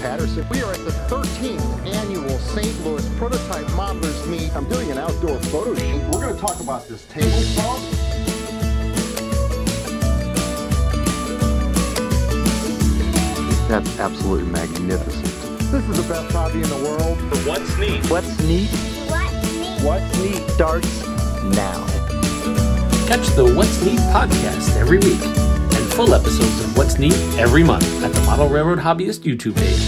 Patterson. We are at the 13th annual St. Louis Prototype Modelers Meet. I'm doing an outdoor photo shoot. We're going to talk about this table saw. That's absolutely magnificent. This is the best hobby in the world. For What's Neat. What's Neat. What's Neat. What's Neat starts now. Catch the What's Neat podcast every week and full episodes of What's Neat every month at the Model Railroad Hobbyist YouTube page.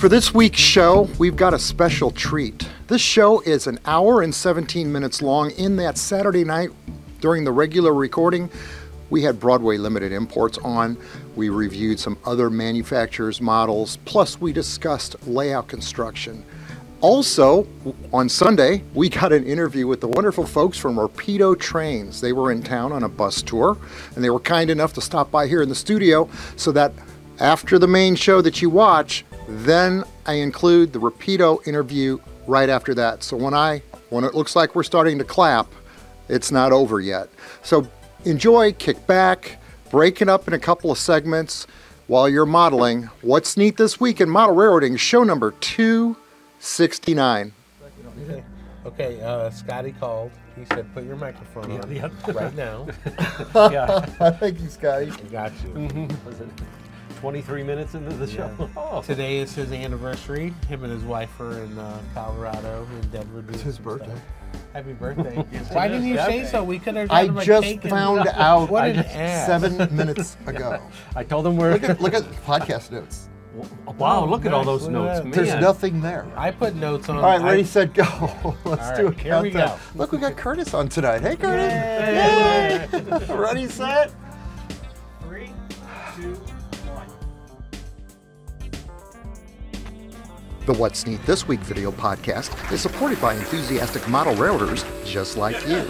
For this week's show, we've got a special treat. This show is an hour and 17 minutes long. In that Saturday night, during the regular recording, we had Broadway Limited Imports on. We reviewed some other manufacturers' models, plus we discussed layout construction. Also, on Sunday, we got an interview with the wonderful folks from Rapido Trains. They were in town on a bus tour, and they were kind enough to stop by here in the studio so that after the main show that you watch, then I include the Rapido interview right after that. So when it looks like we're starting to clap, it's not over yet. So enjoy, kick back, break it up in a couple of segments while you're modeling. What's Neat this week in model railroading, show number 269. Okay, Scotty called. He said, "Put your microphone on right now." Thank you, Scotty. I got you. Was it 23 minutes into the show? Yeah. Oh. Today is his anniversary. Him and his wife are in Colorado, in Denver. It's his birthday. Stuff. Happy birthday. Why didn't you say so? We could have done like I just found out what an ass. 7 minutes ago. I told him we're... Look at podcast notes. Wow, look at all those notes. Man. There's nothing there. I put notes on. All right, ready, set, go. Let's do a countdown. Here we go. Look, we got Curtis on tonight. Hey, Curtis. Yay. Ready, set. 3, 2, 1. The What's Neat This Week video podcast is supported by enthusiastic model railroaders just like you.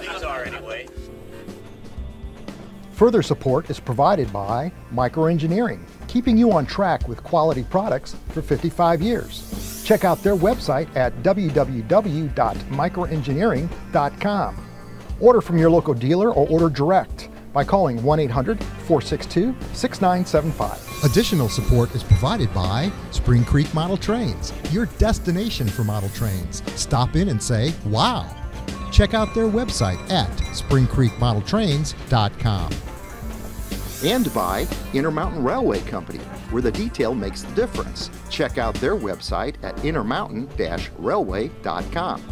These are anyway. Further support is provided by Micro Engineering, keeping you on track with quality products for 55 years. Check out their website at www.microengineering.com. Order from your local dealer or order direct by calling 1-800-462-6975. Additional support is provided by Spring Creek Model Trains, your destination for model trains. Stop in and say, wow. Check out their website at springcreekmodeltrains.com. And by Intermountain Railway Company, where the detail makes the difference. Check out their website at intermountain-railway.com.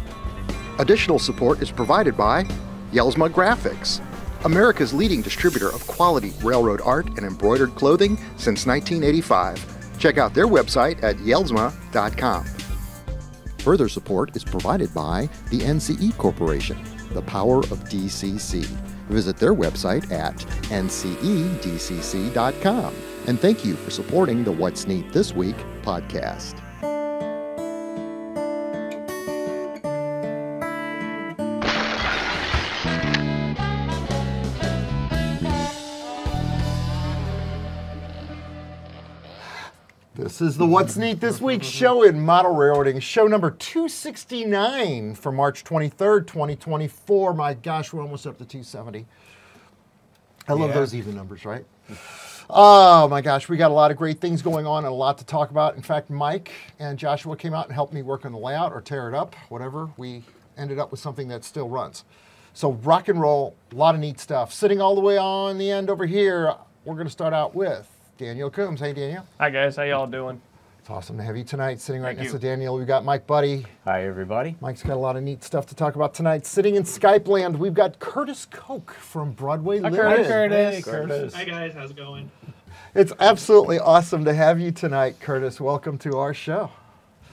Additional support is provided by Yelsma Graphics, America's leading distributor of quality railroad art and embroidered clothing since 1985. Check out their website at yelsma.com. Further support is provided by the NCE Corporation, the power of DCC. Visit their website at ncedcc.com. And thank you for supporting the What's Neat This Week podcast. This is the What's Neat This Week show in model railroading, show number 269 for March 23rd, 2024. My gosh, we're almost up to 270. I love those even numbers, right? Oh my gosh, we got a lot of great things going on and a lot to talk about. In fact, Mike and Joshua came out and helped me work on the layout or tear it up, whatever. We ended up with something that still runs. So rock and roll, a lot of neat stuff. Sitting all the way on the end over here, we're going to start out with Daniel Coombs. Hey, Daniel. Hi, guys. How y'all doing? It's awesome to have you tonight. Sitting right next to Daniel, we've got Mike Buddy. Hi, everybody. Mike's got a lot of neat stuff to talk about tonight. Sitting in Skype land, we've got Curtis Koch from Broadway Limited. Hi, Curtis. Hey, Curtis. Hi, guys. How's it going? It's absolutely awesome to have you tonight, Curtis. Welcome to our show.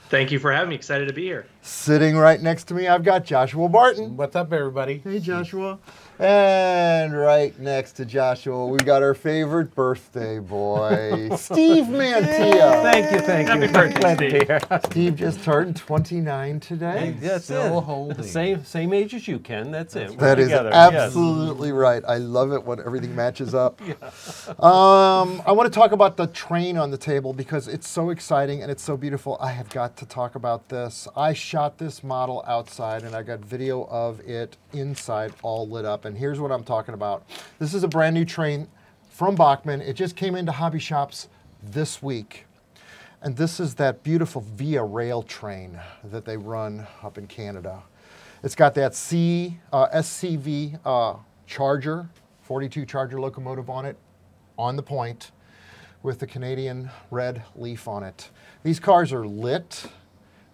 Thank you for having me. Excited to be here. Sitting right next to me, I've got Joshua Barton. What's up, everybody? Hey, Joshua. And right next to Joshua, we got our favorite birthday boy, Steve Mantia. Thank you. Happy birthday, Steve. Steve just turned 29 today. Hey, that's still holding. Same age as you, Ken. That's it. That is absolutely right. I love it when everything matches up. Yeah. I want to talk about the train on the table because it's so exciting and it's so beautiful. I have got to talk about this. I shot this model outside and I got video of it inside all lit up. And here's what I'm talking about. This is a brand new train from Bachmann. It just came into hobby shops this week. And this is that beautiful Via Rail train that they run up in Canada. It's got that SCV charger, 42 charger locomotive on it, on the point, with the Canadian red leaf on it. These cars are lit.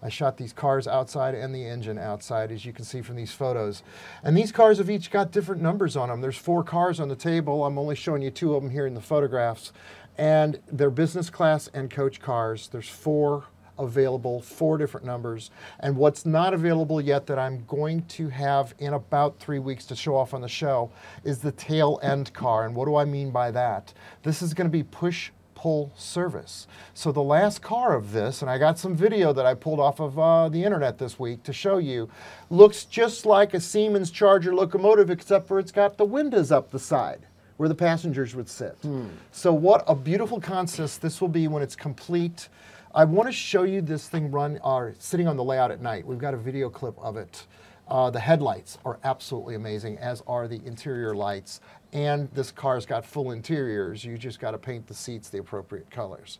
I shot these cars outside and the engine outside, as you can see from these photos. And these cars have each got different numbers on them. There's 4 cars on the table. I'm only showing you 2 of them here in the photographs. And they're business class and coach cars. There's 4 available, 4 different numbers. And what's not available yet that I'm going to have in about 3 weeks to show off on the show is the tail end car. And what do I mean by that? This is going to be push pull service. So the last car of this, and I got some video that I pulled off of the internet this week to show you, looks just like a Siemens Charger locomotive, except for it's got the windows up the side where the passengers would sit. So what a beautiful concept this will be when it's complete. I want to show you this thing run, sitting on the layout at night. We've got a video clip of it. The headlights are absolutely amazing, as are the interior lights. And this car's got full interiors. You just got to paint the seats the appropriate colors.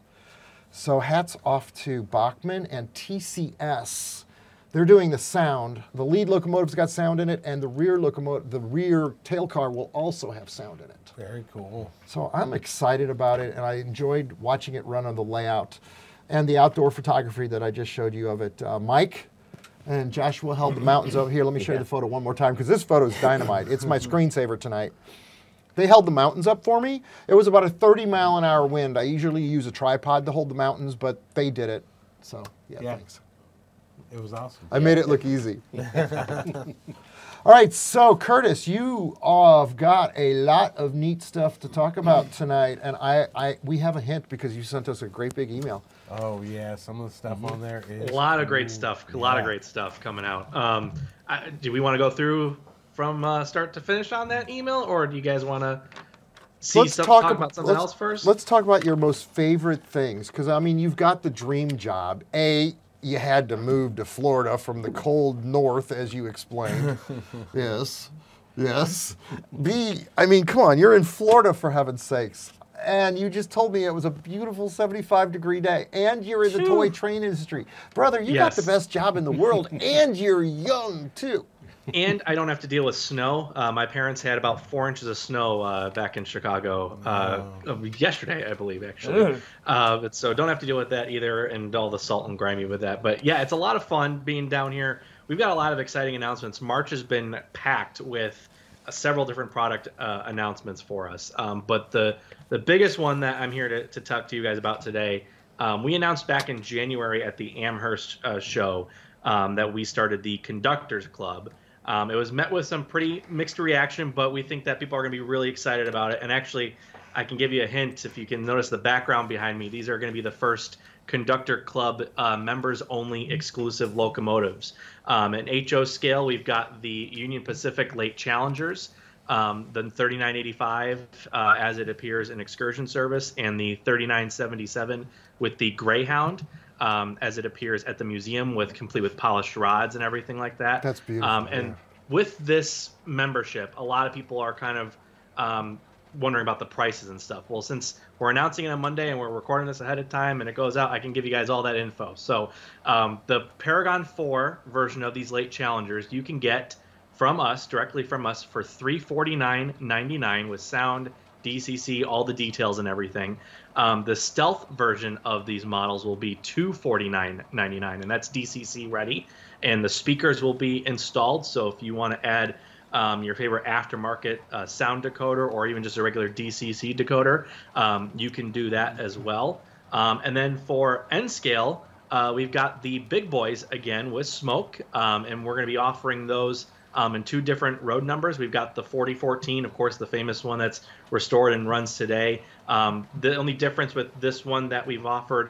So hats off to Bachmann and TCS. They're doing the sound. The lead locomotive's got sound in it, and the rear locomotive, the rear tail car will also have sound in it. Very cool. So I'm excited about it, and I enjoyed watching it run on the layout and the outdoor photography that I just showed you of it. Mike and Joshua held the mountains over here. Let me show you the photo one more time, because this photo is dynamite. It's my screensaver tonight. They held the mountains up for me. It was about a 30-mile-an-hour wind. I usually use a tripod to hold the mountains, but they did it. So, yeah. Thanks. It was awesome. I made it look easy. All right, so Curtis, you have got a lot of neat stuff to talk about tonight, and we have a hint because you sent us a great big email. Oh, yeah, some of the stuff on there is... A lot of great stuff, coming out. Do we want to go through from start to finish on that email, or do you guys want to talk about something else first? Let's talk about your most favorite things, because, I mean, you've got the dream job. You had to move to Florida from the cold north, as you explained. Yes. B, I mean, come on, you're in Florida, for heaven's sakes. And you just told me it was a beautiful 75-degree day, and you're in the toy train industry. Brother, you got the best job in the world, and you're young, too. And I don't have to deal with snow. My parents had about 4 inches of snow back in Chicago yesterday, I believe, actually. But so don't have to deal with that either, and all the salt and grimy with that. But yeah, it's a lot of fun being down here. We've got a lot of exciting announcements. March has been packed with several different product announcements for us. But the biggest one that I'm here to talk to you guys about today, we announced back in January at the Amherst show that we started the Conductors Club. It was met with some pretty mixed reaction, but we think that people are going to be really excited about it. And actually, I can give you a hint. If you can notice the background behind me, these are going to be the first Conductor Club members-only exclusive locomotives. In HO scale, we've got the Union Pacific late Challengers, the 3985 as it appears in excursion service, and the 3977 with the Greyhound. As it appears at the museum, complete with polished rods and everything like that. That's beautiful. And with this membership, a lot of people are kind of wondering about the prices and stuff. Well, since we're announcing it on Monday and we're recording this ahead of time and it goes out, I can give you guys all that info. So the Paragon 4 version of these late Challengers, you can get from us, directly from us, for $349.99 with sound, DCC, all the details and everything. The Stealth version of these models will be $249.99, and that's DCC ready. And the speakers will be installed, so if you want to add your favorite aftermarket sound decoder or even just a regular DCC decoder, you can do that as well. And then for N-Scale, We've got the Big Boys again with smoke, and we're going to be offering those in two different road numbers. We've got the 4014, of course, the famous one that's restored and runs today. The only difference with this one that we've offered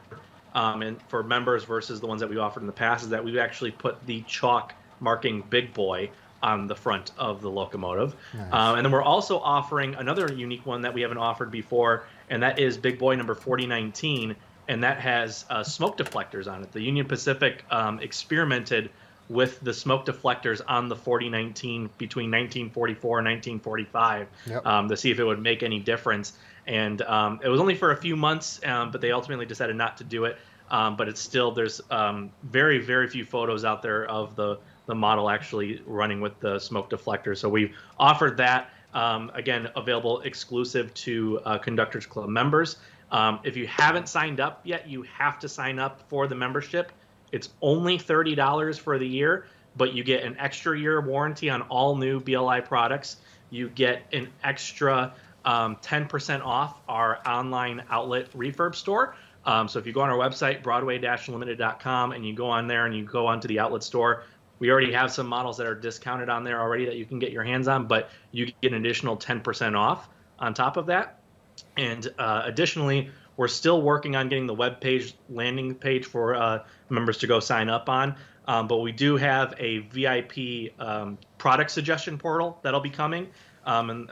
and for members versus the ones that we offered in the past is that we've actually put the chalk marking Big Boy on the front of the locomotive. Nice. And then we're also offering another unique one that we haven't offered before, and that is Big Boy number 4019. And that has smoke deflectors on it. The Union Pacific experimented with the smoke deflectors on the 4019 between 1944 and 1945 to see if it would make any difference. And it was only for a few months, but they ultimately decided not to do it. But it's still, there's very, very few photos out there of the model actually running with the smoke deflector. So we've offered that, again, available exclusive to Conductors Club members. If you haven't signed up yet, you have to sign up for the membership. It's only $30 for the year, but you get an extra year warranty on all new BLI products. You get an extra 10% off our online outlet refurb store. So if you go on our website, Broadway-Limited.com, and you go on there and you go onto the outlet store, we already have some models that are discounted on there already that you can get your hands on, but you get an additional 10% off on top of that. And additionally, we're still working on getting the web page, landing page for members to go sign up on. But we do have a VIP product suggestion portal that'll be coming in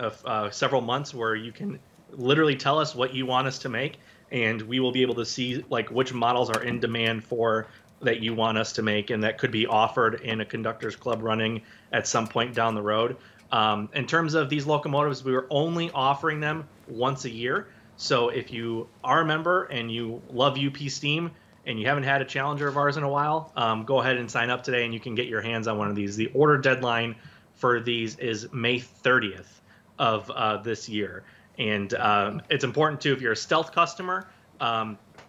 several months, where you can literally tell us what you want us to make, and we will be able to see like which models are in demand for that you want us to make, and that could be offered in a Conductors Club running at some point down the road. In terms of these locomotives, we were only offering them once a year. So if you are a member and you love UP Steam and you haven't had a Challenger of ours in a while, go ahead and sign up today and you can get your hands on one of these. The order deadline for these is May 30th of this year. And it's important, too, if you're a Stealth customer,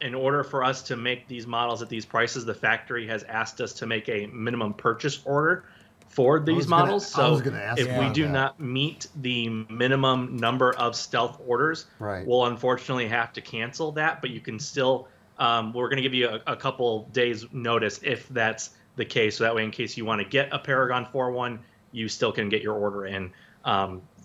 in order for us to make these models at these prices, the factory has asked us to make a minimum purchase order for these models. So if we do not meet the minimum number of Stealth orders, we'll unfortunately have to cancel that. But you can still, we're going to give you a couple days notice if that's the case. So that way, in case you want to get a Paragon 4 one, you still can get your order in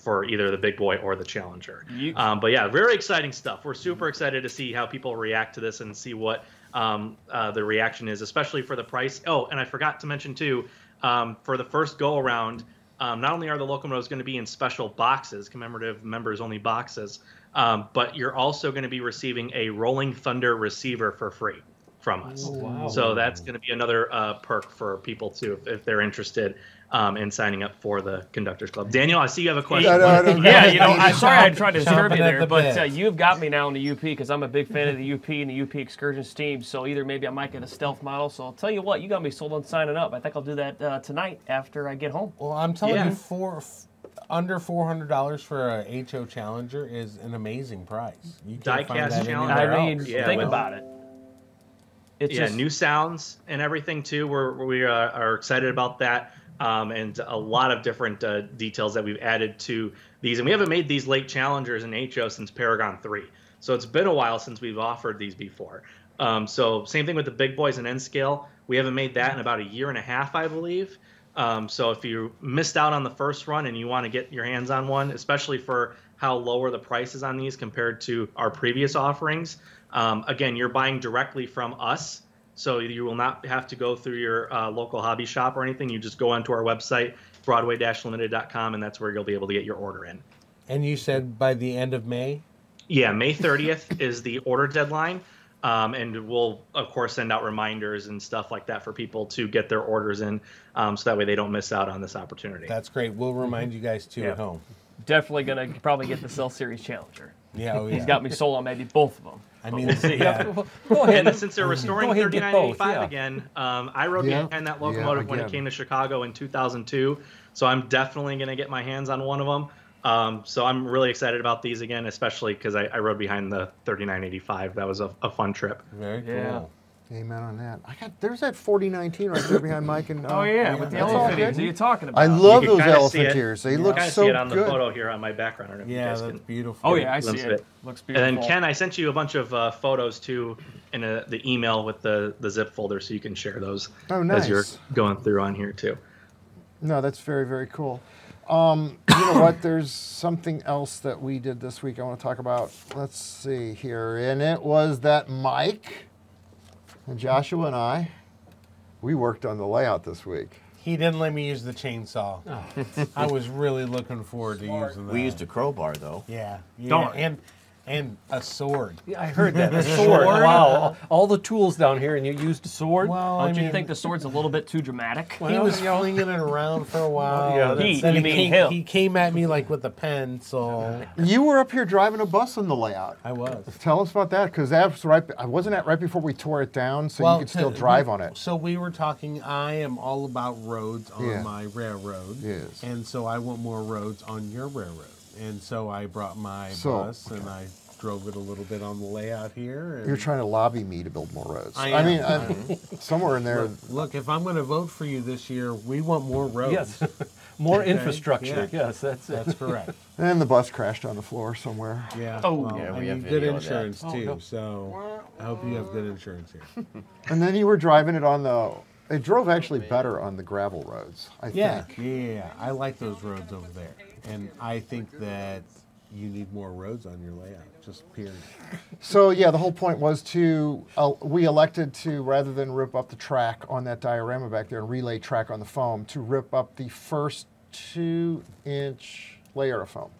for either the Big Boy or the Challenger. But yeah, very exciting stuff. We're super excited to see how people react to this and see what the reaction is, especially for the price. Oh, and I forgot to mention too, for the first go around, not only are the locomotives going to be in special boxes, commemorative members only boxes, but you're also going to be receiving a Rolling Thunder receiver for free from us. Oh, wow. So that's going to be another perk for people too, if they're interested in signing up for the Conductors Club. Daniel, I see you have a question. I'm sorry I tried to disturb you there, but you've got me now on the UP because I'm a big fan of the UP and the UP Excursions team. So either maybe I might get a Stealth model. So I'll tell you what, you got me sold on signing up. I think I'll do that tonight after I get home. Well, I'm telling you, under $400 for a HO Challenger is an amamazing price. You can't find that Challenger. I mean, think about it. It's just new sounds and everything too. We are excited about that, and a lot of different details that we've added to these. And we haven't made these late Challengers in HO since Paragon 3, so it's been a while since we've offered these before. So same thing with the Big Boys and N Scale. We haven't made that in about a year and a half, I believe. So if you missed out on the first run and you want to get your hands on one, especially for how lower the price is on these compared to our previous offerings. Again, you're buying directly from us, so you will not have to go through your local hobby shop or anything. You just go onto our website, Broadway-Limited.com, and that's where you'll be able to get your order in. And you said by the end of May? Yeah, May 30th is the order deadline, and we'll, of course, send out reminders and stuff like that for people to get their orders in, so that way they don't miss out on this opportunity. That's great. We'll remind you guys, too, at home. Definitely going to probably get the Cell Series Challenger. Yeah. He's got me sold on maybe both of them. I mean, Go ahead. And since they're restoring 3985 again, I rode behind that locomotive when it came to Chicago in 2002. So I'm definitely going to get my hands on one of them. So I'm really excited about these again, especially because I rode behind the 3985. That was a fun trip. Very cool. Amen on that. I got, there's that 4019 right there behind Mike and oh yeah, with the elephant ears. Are you talking about? I love those elephant ears. They look so good. I can see it on the photo here on my background. I don't know if you guys can. Beautiful. Oh yeah, I see it. Looks beautiful. And then Ken, I sent you a bunch of photos too in the email with the zip folder, so you can share those as you're going through on here too. No, that's very, very cool. You know what? There's something else that we did this week I want to talk about. Let's see here, and it was that Mike and Joshua and I, we worked on the layout this week. He didn't let me use the chainsaw. Oh. I was really looking forward to using that. We used a crowbar though. Yeah. And a sword. Yeah, I heard that. A sword. Wow. All the tools down here, and you used a sword. Well, don't you think the sword's a little bit too dramatic? Well, he was flinging it around for a while. Yeah, he came at me like with a pen. So you were up here driving a bus on the layout. I was. Tell us about that, because that's right. Wasn't that right before we tore it down, so you could still drive on it? So we were talking. I am all about roads on my railroad. Yes. And so I want more roads on your railroad. And so I brought my bus and I drove it a little bit on the layout here. You're trying to lobby me to build more roads. I mean, somewhere in there. Look, if I'm going to vote for you this year, we want more roads. Yes, more infrastructure. Yeah. Yes, that's correct. And the bus crashed on the floor somewhere. Yeah. Oh, well, yeah. We have good insurance too. No. So I hope you have good insurance here. And then you were driving it on the. It drove actually better on the gravel roads, I think. Yeah, I like those roads over there. And I think that you need more roads on your layout, just period. So yeah, the whole point was to, we elected to, rather than rip up the track on that diorama back there and relay track on the foam, to rip up the first 2-inch layer of foam.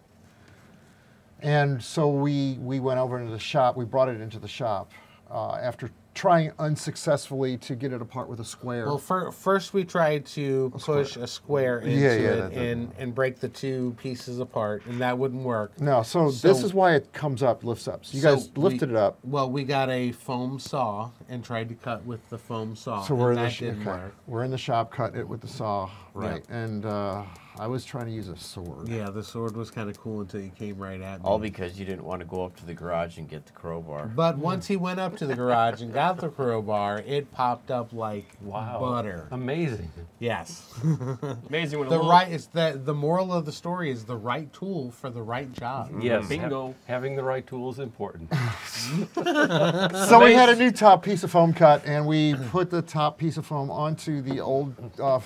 And so we went over into the shop, we brought it into the shop after trying unsuccessfully to get it apart with a square. Well, first we tried to push a square into it and break the two pieces apart, and that wouldn't work. No, so this is why it comes up, lifts up. So you guys lifted it up. Well, we got a foam saw and tried to cut with the foam saw. So we're, and that didn't work. We're in the shop, cut it with the saw, right? Yep. And I was trying to use a sword. Yeah, the sword was kind of cool until you came right at me. All because you didn't want to go up to the garage and get the crowbar. But once he went up to the garage and got the crowbar, it popped up like butter. Amazing. Yes. Amazing. When the moral of the story is the right tool for the right job. Yes. Bingo. Having the right tool is important. So we had a new top piece of foam cut, and we put the top piece of foam onto the old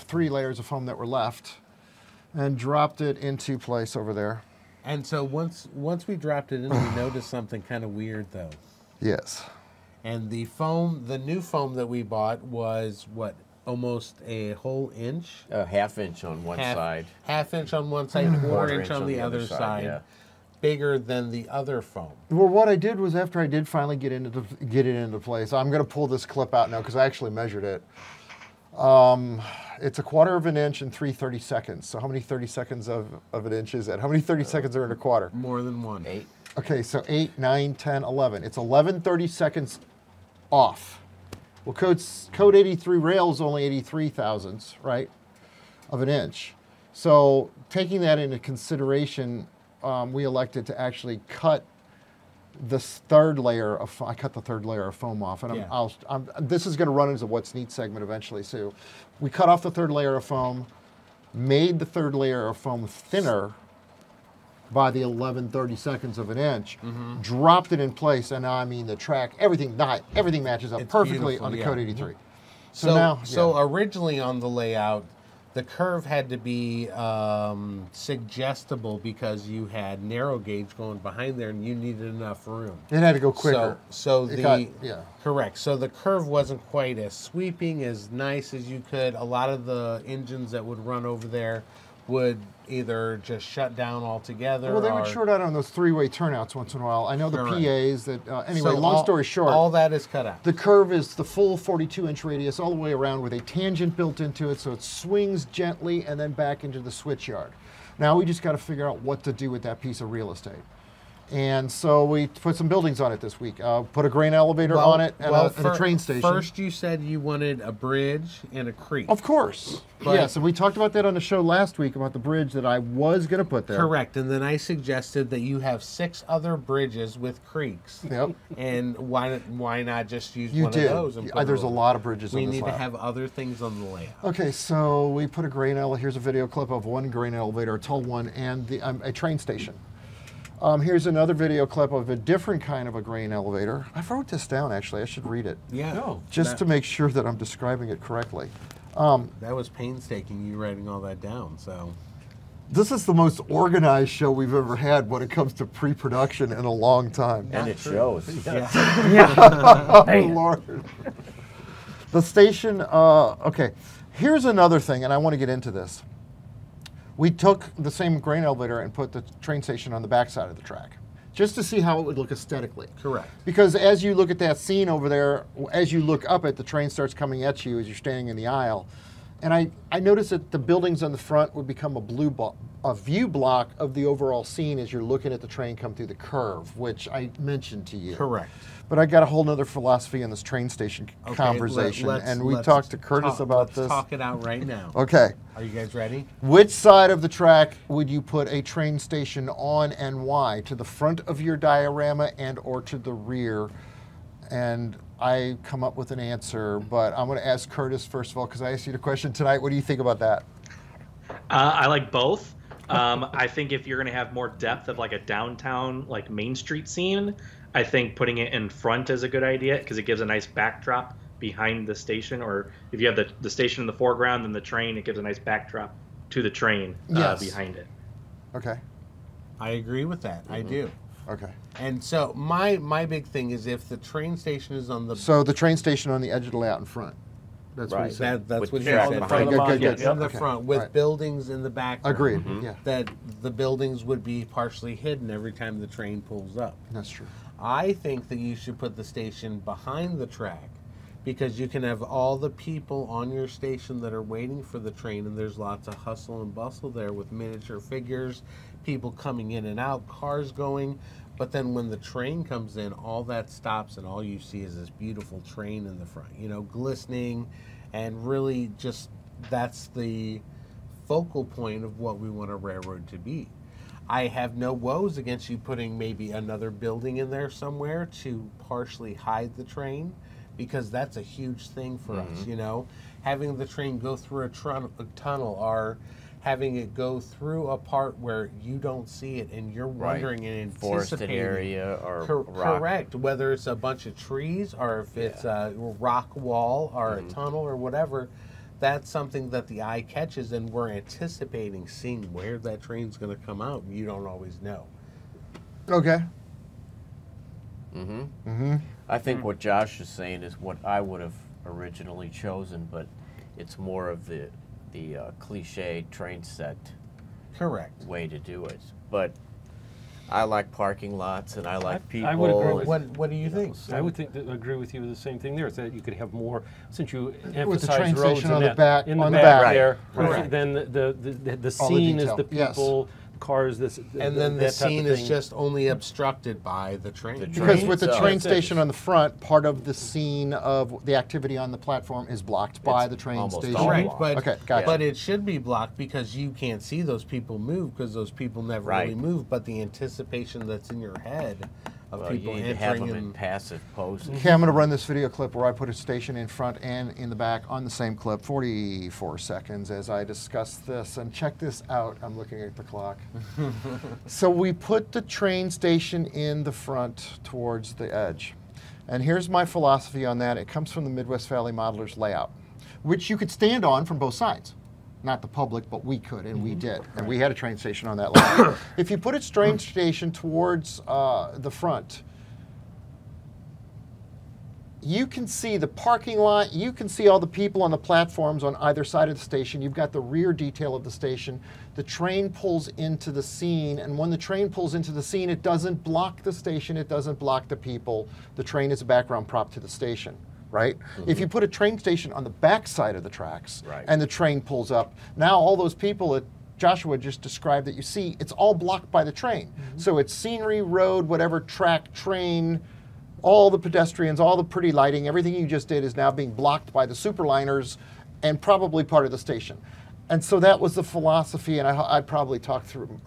3 layers of foam that were left, and dropped it into place over there. And so once we dropped it in, we noticed something kind of weird though. Yes. And the foam, the new foam that we bought was, what, almost a whole inch? A half inch on one side. Half inch on one side, and a quarter inch on the other side. Yeah. Bigger than the other foam. Well, what I did was, after I did finally get it into place, I'm going to pull this clip out now because I actually measured it. It's a 1/4 inch and 3/32. So how many 32nds of an inch is that? How many 32nds are in a quarter? More than one. 8. Okay, so 8, 9, 10, 11. It's 11 32nds off. Well, code 83 rail is only 83 thousandths, right, of an inch. So taking that into consideration, we elected to actually cut this 3rd layer of foam. I cut the 3rd layer of foam off, and this is going to run into What's Neat segment eventually. So we cut off the 3rd layer of foam, made the 3rd layer of foam thinner by the 11 32nds of an inch, dropped it in place, and I mean the track, everything matches up perfectly on the Code 83. So originally on the layout, the curve had to be suggestible because you had narrow gauge going behind there, and you needed enough room. It had to go quicker. So the curve wasn't quite as sweeping, as nice as you could. A lot of the engines that would run over there would either just shut down altogether. Well, they would short out on those three-way turnouts once in a while. I know the PAs that, anyway, long story short. All that is cut out. The curve is the full 42-inch radius all the way around with a tangent built into it, so it swings gently and then back into the switchyard. Now we just got to figure out what to do with that piece of real estate. And so we put some buildings on it this week. Put a grain elevator on it and a train station. First you said you wanted a bridge and a creek. Of course. But yes, and we talked about that on the show last week about the bridge that I was going to put there. Correct. And then I suggested that you have 6 other bridges with creeks. Yep. And why not just use one of those? And there's a lot of bridges on this lab. We need to have other things on the layout. Okay, so we put a grain elevator. Here's a video clip of one grain elevator, a tall one, and a train station. Here's another video clip of a different kind of a grain elevator. I wrote this down, actually. I should read it. Yeah. No, just to make sure that I'm describing it correctly. That was painstaking, you writing all that down, so. This is the most organized show we've ever had when it comes to pre-production in a long time. And it shows. Yes. Yeah. Yeah. Oh, Lord. The station, okay. Here's another thing, and I want to get into this. We took the same grain elevator and put the train station on the backside of the track, just to see how it would look aesthetically. Correct. Because as you look at that scene over there, as you look up at the train starts coming at you as you're standing in the aisle. And I noticed that the buildings on the front would become a view block of the overall scene as you're looking at the train come through the curve, which I mentioned to you. Correct. But I got a whole nother philosophy in this train station conversation, and we talked to Curtis about this. Let's talk it out right now. Okay. Are you guys ready? Which side of the track would you put a train station on and why? To the front of your diorama and or to the rear? And I come up with an answer, but I'm going to ask Curtis first of all, because I asked you the question tonight. What do you think about that? I like both. I think if you're going to have more depth of like a downtown, like Main Street scene, I think putting it in front is a good idea because it gives a nice backdrop behind the station. Or if you have the station in the foreground and the train, it gives a nice backdrop to the train behind it. Okay. I agree with that. Mm-hmm. I do. Okay. And so my big thing is if the train station is on the... So the train station on the edge of the layout in front. That's right. What he said. That's what you said. On the front with buildings in the back. Agreed. Mm-hmm. Yeah. That the buildings would be partially hidden every time the train pulls up. That's true. I think that you should put the station behind the track because you can have all the people on your station that are waiting for the train, and there's lots of hustle and bustle there with miniature figures, people coming in and out, cars going. But then when the train comes in, all that stops and all you see is this beautiful train in the front, you know, glistening, and really just that's the focal point of what we want a railroad to be. I have no woes against you putting maybe another building in there somewhere to partially hide the train, because that's a huge thing for us, you know, having the train go through a tunnel or having it go through a part where you don't see it and you're wondering and anticipating. Forested area or rock. Correct, whether it's a bunch of trees or if it's a rock wall or a tunnel or whatever, that's something that the eye catches and we're anticipating seeing where that train's gonna come out. You don't always know. Okay. I think what Josh is saying is what I would have originally chosen, but it's more of the cliche train set way to do it. But I like parking lots and I like people. I would agree with what do you think? I would agree with you with the same thing there, is that you could have more, since you emphasize roads on the back there, then the scene is the people, cars, and then the scene is just only obstructed by the train. Because with the train station on the front, part of the scene of the activity on the platform is blocked by the train station. Right, but it should be blocked because you can't see those people move because those people never really move, but the anticipation that's in your head of people entering have them in passive poses. Okay, I'm going to run this video clip where I put a station in front and in the back on the same clip, 44 seconds as I discuss this. And check this out, I'm looking at the clock. So we put the train station in the front towards the edge. And here's my philosophy on that. It comes from the Midwest Valley Modelers layout, which you could stand on from both sides. Not the public, but we could, and we did. And we had a train station on that line. If you put a train station towards the front, you can see the parking lot, you can see all the people on the platforms on either side of the station, you've got the rear detail of the station, the train pulls into the scene, and when the train pulls into the scene, it doesn't block the station, it doesn't block the people, the train is a background prop to the station. Right? Mm-hmm. If you put a train station on the back side of the tracks and the train pulls up, now all those people at Joshua just described that you see, it's all blocked by the train. Mm-hmm. So it's scenery, road, whatever, track, train, all the pedestrians, all the pretty lighting, everything you just did is now being blocked by the superliners and probably part of the station. And so that was the philosophy, and I probably talked through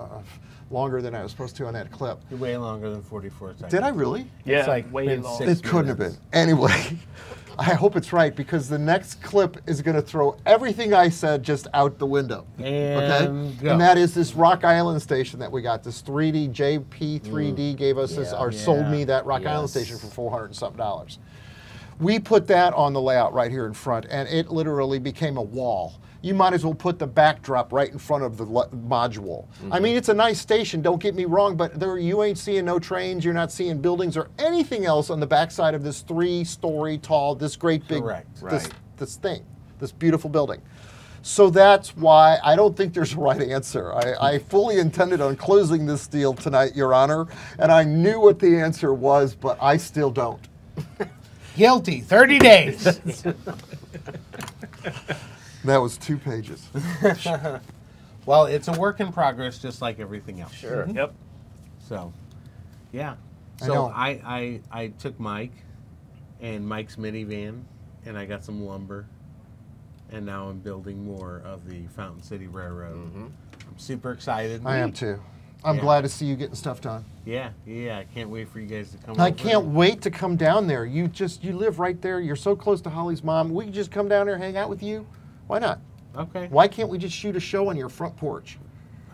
longer than I was supposed to on that clip. Way longer than 44 seconds. Did I really? Yeah, it's like way long. It couldn't have been. Anyway, I hope it's right, because the next clip is going to throw everything I said just out the window. And okay? Go. And that is this Rock Island station that we got. This 3D, JP3D gave us this, or sold me that Rock Island station for $400 and something. We put that on the layout right here in front, and it literally became a wall. You might as well put the backdrop right in front of the module. Mm-hmm. I mean, it's a nice station, don't get me wrong, but you ain't seeing no trains, you're not seeing buildings or anything else on the backside of this three-story tall, this great big, this thing, this beautiful building. So that's why I don't think there's a right answer. I fully intended on closing this deal tonight, Your Honor, and I knew what the answer was, but I still don't. Guilty, 30 days. That was 2 pages. Well, it's a work in progress, just like everything else. Sure. Mm-hmm. Yep. So, yeah. So I took Mike and Mike's minivan, and I got some lumber, and now I'm building more of the Fountain City Railroad. Mm-hmm. I'm super excited. I am too. I'm glad to see you getting stuff done. Yeah, yeah, I can't wait for you guys to come. I can't wait to come down there. You live right there. You're so close to Holly's mom. We can just come down there, hang out with you. Why not? Okay. Why can't we just shoot a show on your front porch?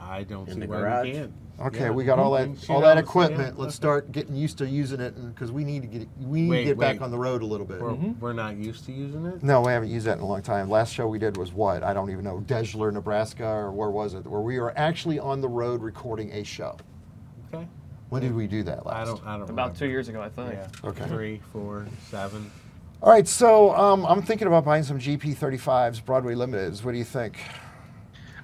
I don't see why we can't. Okay, yeah. We got all that equipment. Let's start getting used to using it, because we need to get back on the road a little bit. We're not used to using it? No, we haven't used that in a long time. Last show we did was what? I don't even know, Dejler, Nebraska, or where was it? Where we were actually on the road recording a show. Okay. When did we do that last? I don't remember. About 2 years ago, I think. Yeah. Okay. 3, 4, 7. All right, so I'm thinking about buying some GP35s, Broadway Limiteds. What do you think?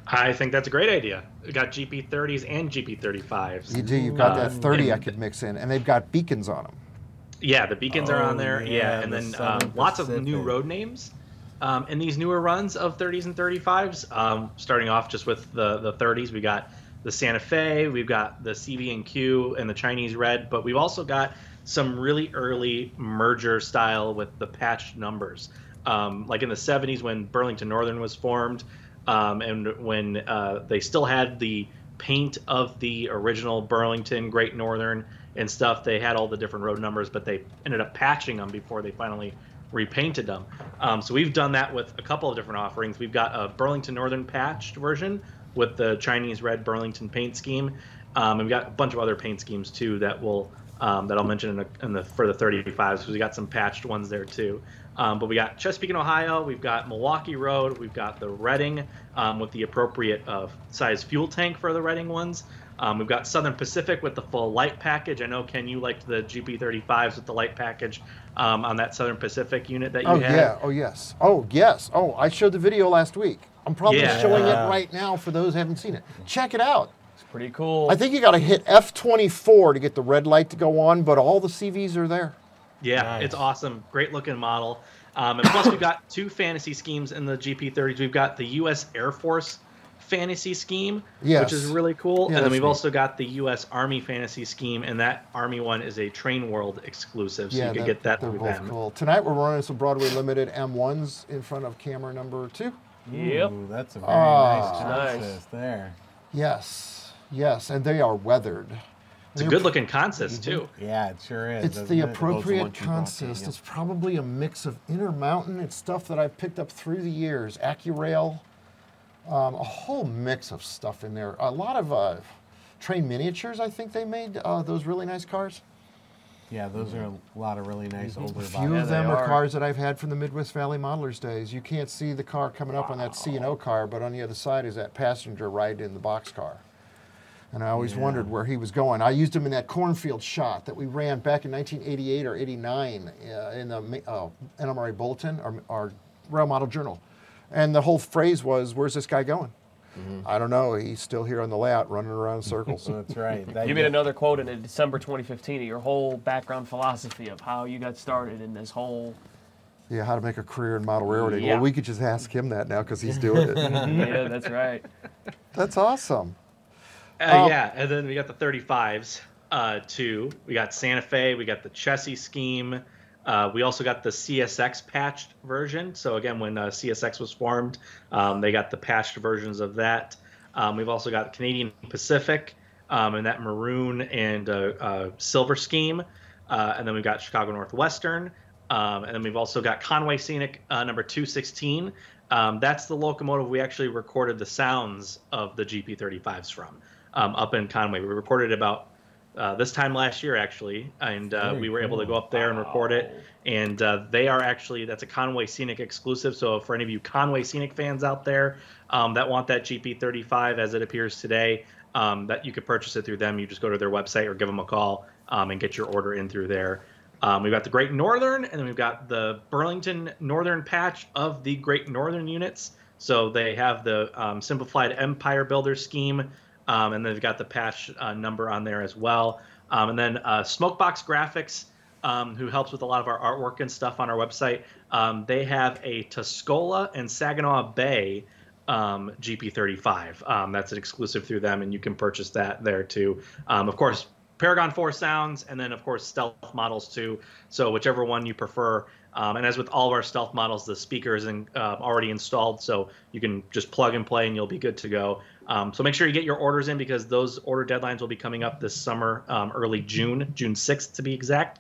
I think that's a great idea. We've got GP30s and GP35s. You do. You've got that 30 I could mix in, and they've got beacons on them. Yeah, the beacons are on there. Yeah, and then lots of new road names in these newer runs of 30s and 35s. Starting off just with the 30s, we got the Santa Fe, we've got the CB&Q and the Chinese Red, but we've also got some really early merger style with the patched numbers. Like in the 70s when Burlington Northern was formed, and when they still had the paint of the original Burlington, Great Northern, and stuff, they had all the different road numbers, but they ended up patching them before they finally repainted them. So we've done that with a couple of different offerings. We've got a Burlington Northern patched version with the Chinese Red Burlington paint scheme, and we've got a bunch of other paint schemes too that will that I'll mention for the 35s, because we got some patched ones there too. But we got Chesapeake and Ohio, we've got Milwaukee Road, we've got the Reading with the appropriate size fuel tank for the Reading ones. We've got Southern Pacific with the full light package. I know, Ken, you liked the GP35s with the light package on that Southern Pacific unit that you had. Yeah. Oh, yes. Oh, yes. Oh, I showed the video last week. I'm probably showing it right now for those who haven't seen it. Check it out. It's pretty cool. I think you got to hit F24 to get the red light to go on, but all the CVs are there. Yeah, nice. It's awesome. Great looking model. And plus we've got 2 fantasy schemes in the GP30s. We've got the U.S. Air Force fantasy scheme, which is really cool. Yeah, and then we've also got the U.S. Army fantasy scheme, and that Army one is a Train World exclusive, so you can get that through them. Cool. Tonight we're running some Broadway Limited M1s in front of camera number 2. Yep. Ooh, that's a very nice process there. Yes, yes, and they are weathered. It's a good-looking consist, too. Yeah, it sure is. It's the appropriate consist. It's probably a mix of Intermountain and stuff that I've picked up through the years. AccuRail, a whole mix of stuff in there. A lot of train miniatures, I think they made, those really nice cars. Yeah, those are a lot of really nice older bodies. A few of them are cars that I've had from the Midwest Valley Modelers days. You can't see the car coming up on that C&O car, but on the other side is that passenger ride in the boxcar. And I always wondered where he was going. I used him in that cornfield shot that we ran back in 1988 or 89 in the NMRA Bulletin, our Rail Model Journal. And the whole phrase was, where's this guy going? Mm-hmm. I don't know. He's still here on the layout running around in circles. That's right. You made another quote in December 2015 of your whole background philosophy of how you got started in this whole... Yeah, how to make a career in model railroading. Yeah. Well, we could just ask him that now because he's doing it. Yeah, that's right. That's awesome. Yeah, and then we got the 35s too. We got Santa Fe, we got the Chessie scheme. We also got the CSX patched version. So again, when CSX was formed, they got the patched versions of that. We've also got Canadian Pacific and that maroon and silver scheme. And then we've got Chicago Northwestern. And then we've also got Conway Scenic number 216. That's the locomotive we actually recorded the sounds of the GP35s from up in Conway. We recorded about this time last year, actually, and we were able to go up there and record it. And they are actually, that's a Conway Scenic exclusive. So for any of you Conway Scenic fans out there that want that GP35 as it appears today, that you could purchase it through them. You just go to their website or give them a call and get your order in through there. We've got the Great Northern, and then we've got the Burlington Northern patch of the Great Northern units. So they have the Simplified Empire Builder scheme. And then they've got the patch number on there as well. And then Smokebox Graphics, who helps with a lot of our artwork and stuff on our website, they have a Tuscola and Saginaw Bay GP35. That's an exclusive through them, and you can purchase that there too. Of course, Paragon 4 sounds, and then, of course, Stealth models too. So whichever one you prefer. And as with all of our Stealth models, the speaker is already installed, so you can just plug and play, and you'll be good to go. So make sure you get your orders in, because those order deadlines will be coming up this summer, early June, June 6th to be exact.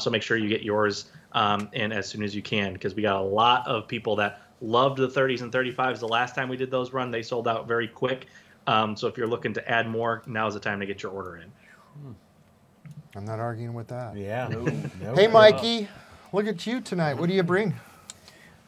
So make sure you get yours in as soon as you can, because we got a lot of people that loved the 30s and 35s. The last time we did those run, they sold out very quick. So if you're looking to add more, now's the time to get your order in. I'm not arguing with that. Yeah. No. Hey, Mikey, look at you tonight. What do you bring?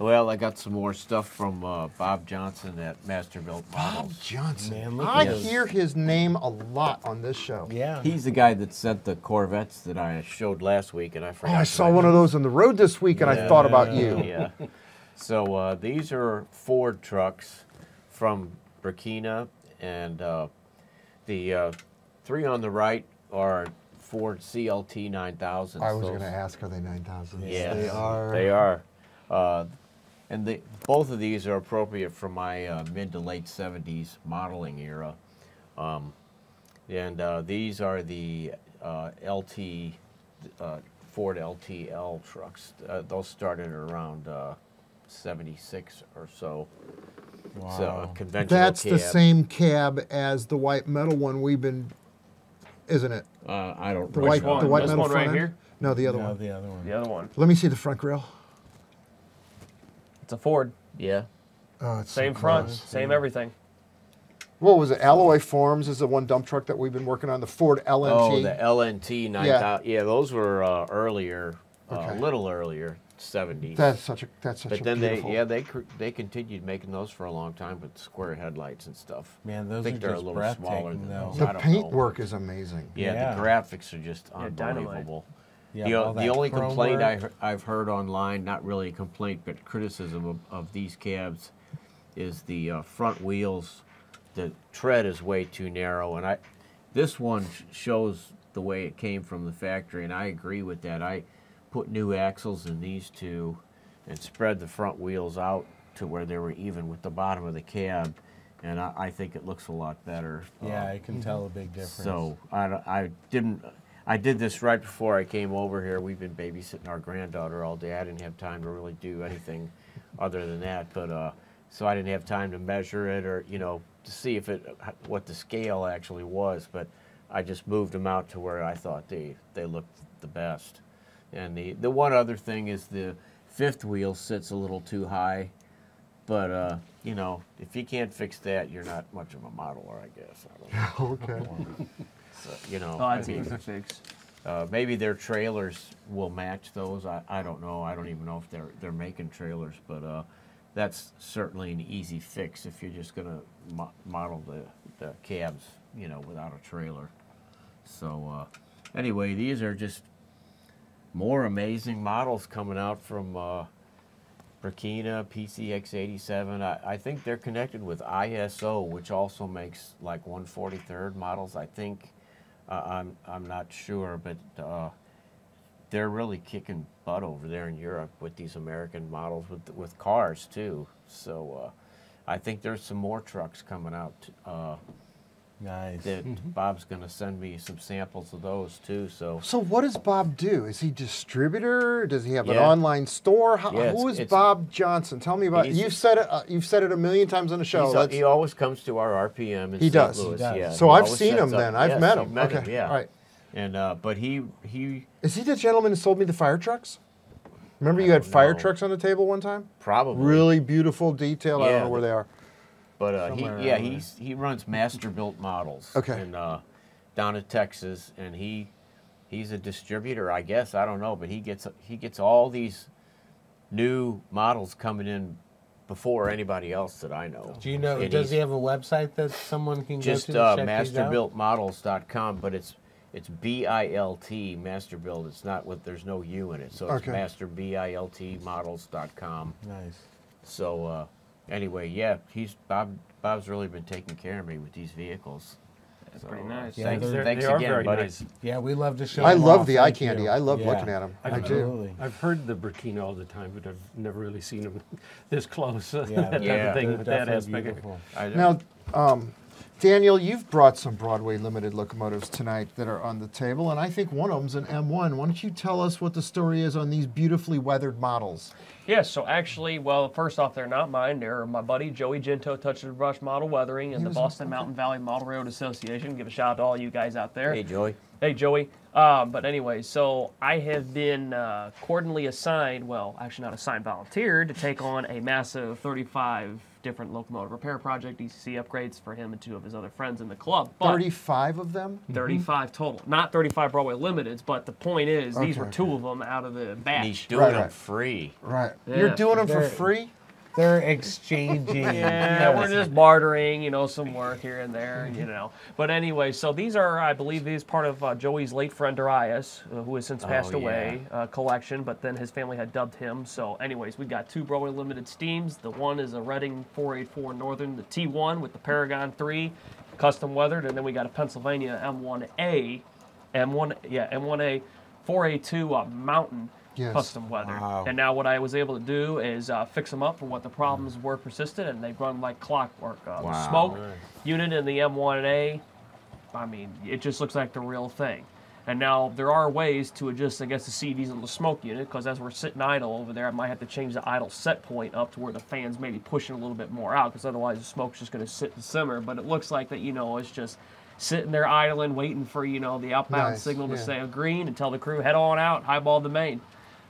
Well, I got some more stuff from Bob Johnson at Masterbuilt Models. Bob Johnson. Man, I hear his name a lot on this show. Yeah. He's the guy that sent the Corvettes that I showed last week, and I forgot. Oh, I saw one of those on the road this week, and I thought about you. Yeah. So these are Ford trucks from Burkina, and the three on the right are Ford CLT 9000s. I was going to ask, are they 9000s? Yes, they are. They are. And both of these are appropriate for my mid to late 70s modeling era. And these are the Ford LTL trucks. Those started around 76 or so. Wow. So a conventional cab. The same cab as the white metal one we've been... Isn't it? I don't know. The white metal one right here? No, the other one. No, the other one. The other one. Let me see the front grille. It's a Ford. Yeah. Oh, it's same front, same everything. What was it? Alloy Forms is the one dump truck that we've been working on, the Ford LNT. Oh, the LNT 9000. Yeah, those were earlier, a little earlier, 70s. That's such a beautiful... They continued making those for a long time with square headlights and stuff. Man, those are just a little smaller than those. The paintwork is amazing. Yeah, the graphics are just unbelievable. Yeah, the only complaint I've heard online, not really a complaint, but criticism of these cabs, is the front wheels. The tread is way too narrow, and this one shows the way it came from the factory, and I agree with that. I put new axles in these two and spread the front wheels out to where they were even with the bottom of the cab, and I think it looks a lot better. Yeah, I can tell a big difference. So I did this right before I came over here. We've been babysitting our granddaughter all day. I didn't have time to really do anything other than that, but so I didn't have time to measure it or to see what the scale actually was, but I just moved them out to where I thought they looked the best. And the one other thing is the fifth wheel sits a little too high, but if you can't fix that, you're not much of a modeler, I guess. I don't know. Okay. So, I mean, fix. Maybe their trailers will match those. I don't know. I don't even know if they're making trailers, but that's certainly an easy fix if you're just gonna model the cabs, without a trailer. So anyway, these are just more amazing models coming out from Burkina, PCX87. I think they're connected with ISO, which also makes like 143rd models, I think. I'm not sure, but they're really kicking butt over there in Europe with these American models with cars too. So I think there's some more trucks coming out. Nice. That Bob's going to send me some samples of those too. So what does Bob do? Is he distributor? Does he have an online store? Who is Bob Johnson? Tell me about. You've said it a million times on the show. He always comes to our RPM in St. Louis. He does. Yeah. So I've seen him. I've met him. Yeah. All right. And but he is he the gentleman who sold me the fire trucks? Remember you had fire trucks on the table one time? Probably. Really beautiful detail. Yeah. I don't know where they are. But he runs Masterbuilt Models. Okay. And down in Texas, and he's a distributor, I guess. I don't know, but he gets all these new models coming in before anybody else that I know. Do you know? And does he have a website that someone can go to? Just masterbuiltmodels.com, but it's B-I-L-T, Masterbuilt. It's not with, there's no U in it. So it's masterbiltmodels.com. Nice. So anyway, yeah, Bob's really been taking care of me with these vehicles. That's pretty nice. Yeah, thanks again, buddy. Nice. Yeah, we love to show them. I love the eye candy. I love looking at them. Absolutely. I've heard the Burkina all the time, but I've never really seen them this close. Yeah, that type of thing. But that is beautiful. Now, Daniel, you've brought some Broadway Limited locomotives tonight that are on the table, and I think one of them's an M1. Why don't you tell us what the story is on these beautifully weathered models? Yes, so actually, well, first off, they're not mine. They're my buddy Joey Gento, Touch of the Brush Model Weathering, and the Boston Mountain Valley Model Railroad Association. Give a shout out to all you guys out there. Hey, Joey. Hey, Joey. But anyway, so I have been accordingly assigned, well, actually not assigned, volunteered to take on a massive 35 different locomotive repair project, DCC upgrades for him and two of his other friends in the club. But 35 of them? 35 total. Not 35 Broadway Limiteds, but the point is these were two of them out of the batch. He's doing them free. Right. Yeah. You're doing them for free? They're exchanging. Yeah, we're just bartering, you know, some work here and there, you know. But anyway, so these are, I believe, these part of Joey's late friend Darius, who has since passed away, collection, but then his family had dubbed him. So anyways, we got two Broadway Limited steams. The one is a Reading 484 Northern, the T1 with the Paragon 3, custom weathered, and then we got a Pennsylvania M1A 482 Mountain. Yes. Custom weather. Wow. And now what I was able to do is fix them up for what the problems were persisted, and they run like clockwork. The smoke unit in the M1A, I mean, it just looks like the real thing. And now there are ways to adjust, I guess, the CVs on the smoke unit, because as we're sitting idle over there, I might have to change the idle set point up to where the fan's maybe pushing a little bit more out, because otherwise the smoke's just going to sit and simmer. But it looks like that, you know, it's just sitting there idling, waiting for, you know, the outbound signal to say green and tell the crew, head on out, highball the main.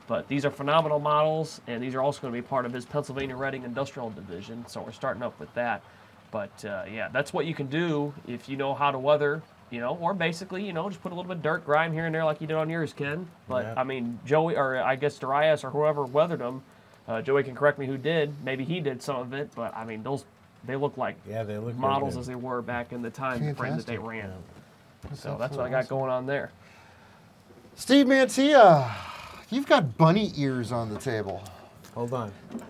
But these are phenomenal models, and these are also going to be part of his Pennsylvania Reading Industrial Division, so we're starting up with that. But, yeah, that's what you can do if you know how to weather, you know, or basically, you know, just put a little bit of dirt, grime here and there like you did on yours, Ken. But, I mean, Joey, or I guess Darius or whoever weathered them, Joey can correct me who did. Maybe he did some of it, but, I mean, those, they look like models as they were back in the time frame that they ran. Yeah. So that's what I got going on there. Steve Mantia. You've got bunny ears on the table. Hold on.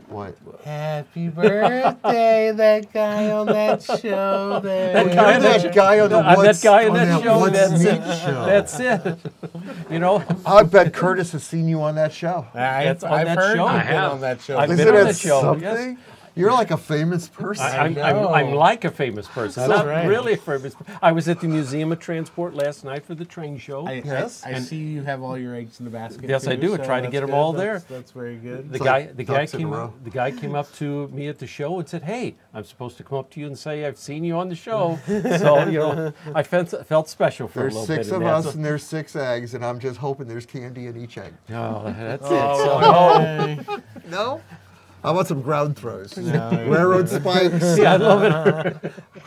What? Happy birthday, that guy on that show there. That guy on that show. That's it. You know? I bet Curtis has seen you on that show. I've been on that show. Yes. You're like a famous person. I'm like a famous person. I'm not really a famous person. I was at the Museum of Transport last night for the train show. I see you have all your eggs in the basket. Yes, I do. So I try to get them all there. That's very good. The guy came up to me at the show and said, "Hey, I'm supposed to come up to you and say I've seen you on the show." So you know, I felt special for a little bit. There's six of us and there's six eggs, and I'm just hoping there's candy in each egg. No, that's it. So, no. How about some ground throws? No, railroad spikes. Yeah, I love it.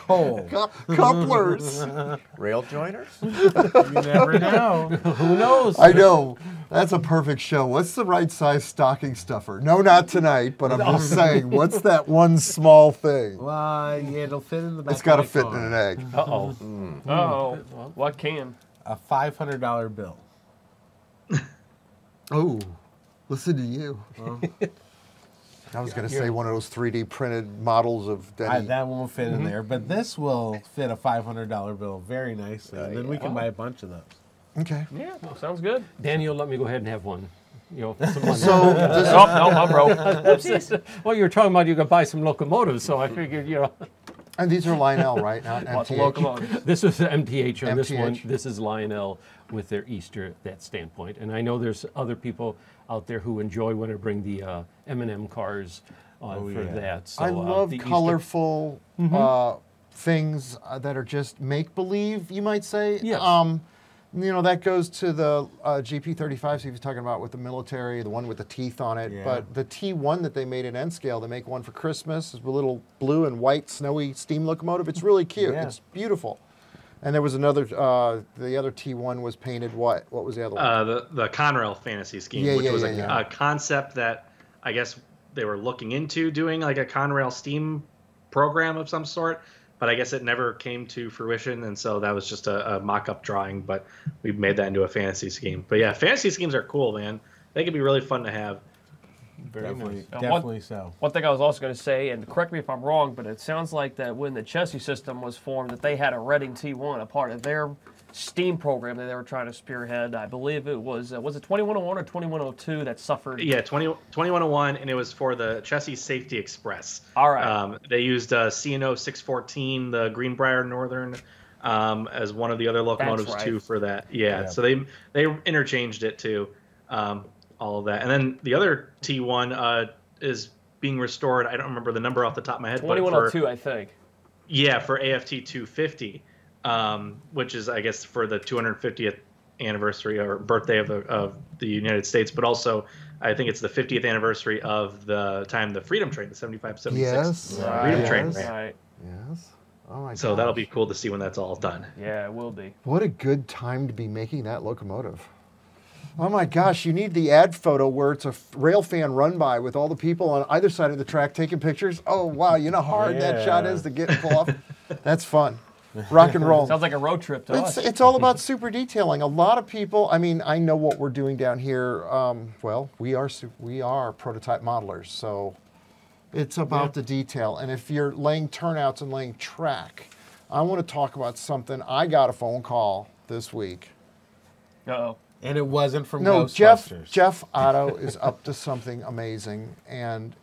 Coal. Couplers. Rail joiners? You never know. Who knows? I know. That's a perfect show. What's the right size stocking stuffer? No, not tonight, but I'm just saying, what's that one small thing? Well, yeah, it'll fit in the back. It's got to fit in an egg. Uh-oh. Mm. Uh-oh. What can? A $500 bill. Oh, listen to you. Oh. I was going to say one of those 3D printed models of Denny. That won't fit in there, but this will fit a $500 bill very nicely. And then we can buy a bunch of those. Okay. Yeah, sounds good. Daniel, let me go ahead and have one. you know, someone. So this I'm broke. Well, you were talking about you could buy some locomotives, so I figured, you know. And these are Lionel, right? Not MTH. This is MTH on this one. This is Lionel with their Easter, that standpoint. And I know there's other people out there who enjoy when I bring the M&M cars on that. So, I love colorful things that are just make-believe, you might say. Yes. You know, that goes to the GP35, so he was talking about with the military, the one with the teeth on it. Yeah. But the T1 that they made at N-Scale, they make one for Christmas, is a little blue and white snowy steam locomotive. It's really cute. Yeah. It's beautiful. And there was another, the other T1 was painted what? What was the other one? The Conrail Fantasy Scheme, which was a concept that I guess they were looking into doing, like a Conrail steam program of some sort. But I guess it never came to fruition, and so that was just a mock-up drawing, but we've made that into a fantasy scheme. But yeah, fantasy schemes are cool, man. They can be really fun to have. Definitely. One thing I was also going to say, and correct me if I'm wrong, but it sounds like that when the chassis system was formed, that they had a Reading T1, a part of their steam program that they were trying to spearhead. I believe it was it 2101 or 2102 that suffered? Yeah, 2101, and it was for the Chassis Safety Express. All right. They used C&O 614, the Greenbrier Northern, as one of the other locomotives too for that. Yeah, so they interchanged it too, all of that. And then the other T1 is being restored. I don't remember the number off the top of my head. 2102, but for, I think. Yeah, for AFT 250. Which is, I guess, for the 250th anniversary or birthday of the United States, but also I think it's the 50th anniversary of the time the Freedom Train, the 7576 Freedom Train ran. Right. Yes. Oh my gosh. That'll be cool to see when that's all done. Yeah, it will be. What a good time to be making that locomotive. Oh my gosh, you need the ad photo where it's a rail fan run by with all the people on either side of the track taking pictures. Oh wow, you know how hard that shot is to get and pull off. That's fun. Rock and roll. Sounds like a road trip to us. It's all about super detailing. A lot of people, I mean, I know what we're doing down here. Well, we are prototype modelers, so it's about the detail. And if you're laying turnouts and laying track, I want to talk about something. I got a phone call this week. Uh-oh. And it wasn't from Ghostbusters. Jeff Otto is up to something amazing, and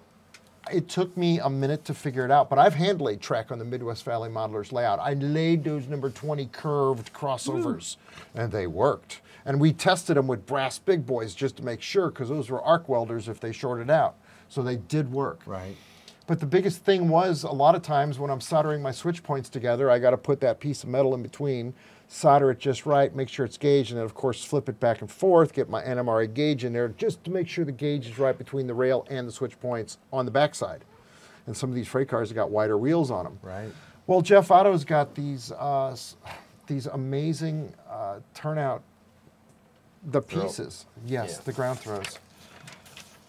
it took me a minute to figure it out, but I've hand laid track on the Midwest Valley Modelers layout. I laid those number 20 curved crossovers, and they worked. And we tested them with brass big boys just to make sure, because those were arc welders if they shorted out. So they did work. Right. But the biggest thing was, a lot of times when I'm soldering my switch points together, I got to put that piece of metal in between, solder it just right, make sure it's gauged, and then of course flip it back and forth, get my NMRA gauge in there just to make sure the gauge is right between the rail and the switch points on the backside. And some of these freight cars have got wider wheels on them. Right. Well, Jeff Otto's got these amazing turnout, the pieces. Yes, the ground throws.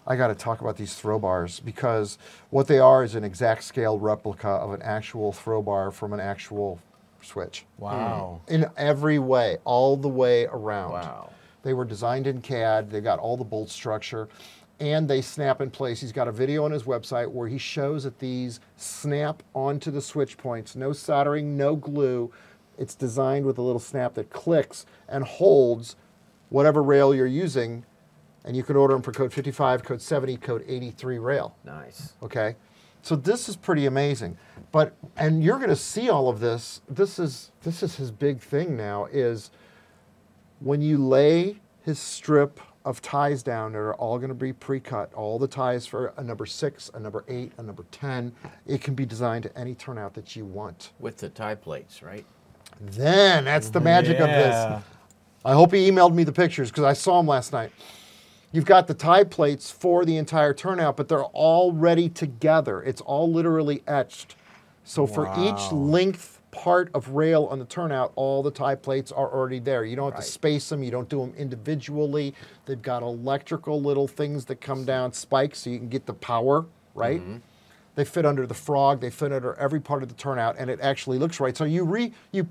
I got to talk about these throw bars, because what they are is an exact scale replica of an actual throw bar from an actual switch. Wow. In every way, all the way around. Wow. They were designed in CAD, they've got all the bolt structure, and they snap in place. He's got a video on his website where he shows that these snap onto the switch points. No soldering, no glue. It's designed with a little snap that clicks and holds whatever rail you're using, and you can order them for code 55, code 70, code 83 rail. Nice. Okay. So this is pretty amazing, and you're going to see all of this. This is his big thing now, is when you lay his strip of ties down, they're all going to be pre-cut. All the ties for a number 6, a number 8, a number 10. It can be designed to any turnout that you want. With the tie plates, right? Then that's the magic of this. I hope he emailed me the pictures, because I saw them last night. You've got the tie plates for the entire turnout, but they're already together. It's all literally etched. So for each length part of rail on the turnout, all the tie plates are already there. You don't have to space them. You don't do them individually. They've got electrical little things that come down, spikes, so you can get the power, right? Mm-hmm. They fit under the frog. They fit under every part of the turnout, and it actually looks right. So you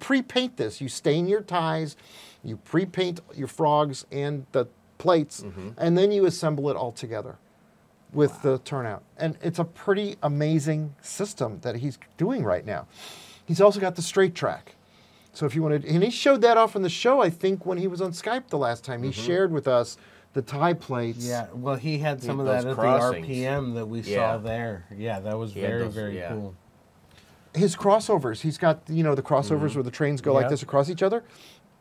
pre-paint this. You stain your ties. You pre-paint your frogs and the plates, and then you assemble it all together with the turnout. And it's a pretty amazing system that he's doing right now. He's also got the straight track. So if you wanted, and he showed that off on the show, I think, when he was on Skype the last time. He shared with us the tie plates. Yeah, well, he had some of that at crossings. The RPM that we saw there. Yeah, that was very, very cool. His crossovers, he's got, you know, the crossovers where the trains go like this across each other.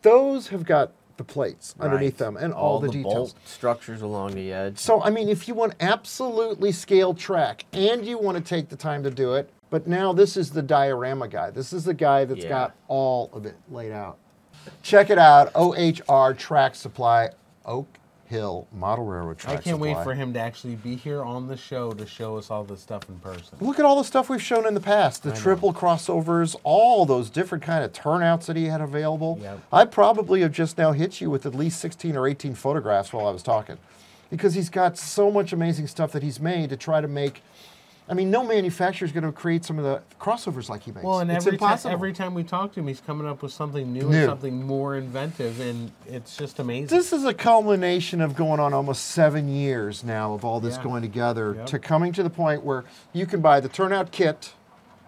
Those have got the plates underneath them and all the details. Bolt structures along the edge. So, I mean, if you want absolutely scaled track and you want to take the time to do it, but now this is the diorama guy. This is the guy that's got all of it laid out. Check it out, OHR Track Supply, Oak Hill Model Railroad Track Supply. I can't wait for him to actually be here on the show to show us all this stuff in person. Look at all the stuff we've shown in the past, the triple crossovers, all those different kind of turnouts that he had available. Yep. I probably have just now hit you with at least 16 or 18 photographs while I was talking, because he's got so much amazing stuff that he's made to try to make. I mean, no manufacturer is going to create some of the crossovers like he makes. Well, and it's impossible. Every time we talk to him, he's coming up with something new and something more inventive, and it's just amazing. This is a culmination of going on almost 7 years now of all this going together to coming to the point where you can buy the turnout kit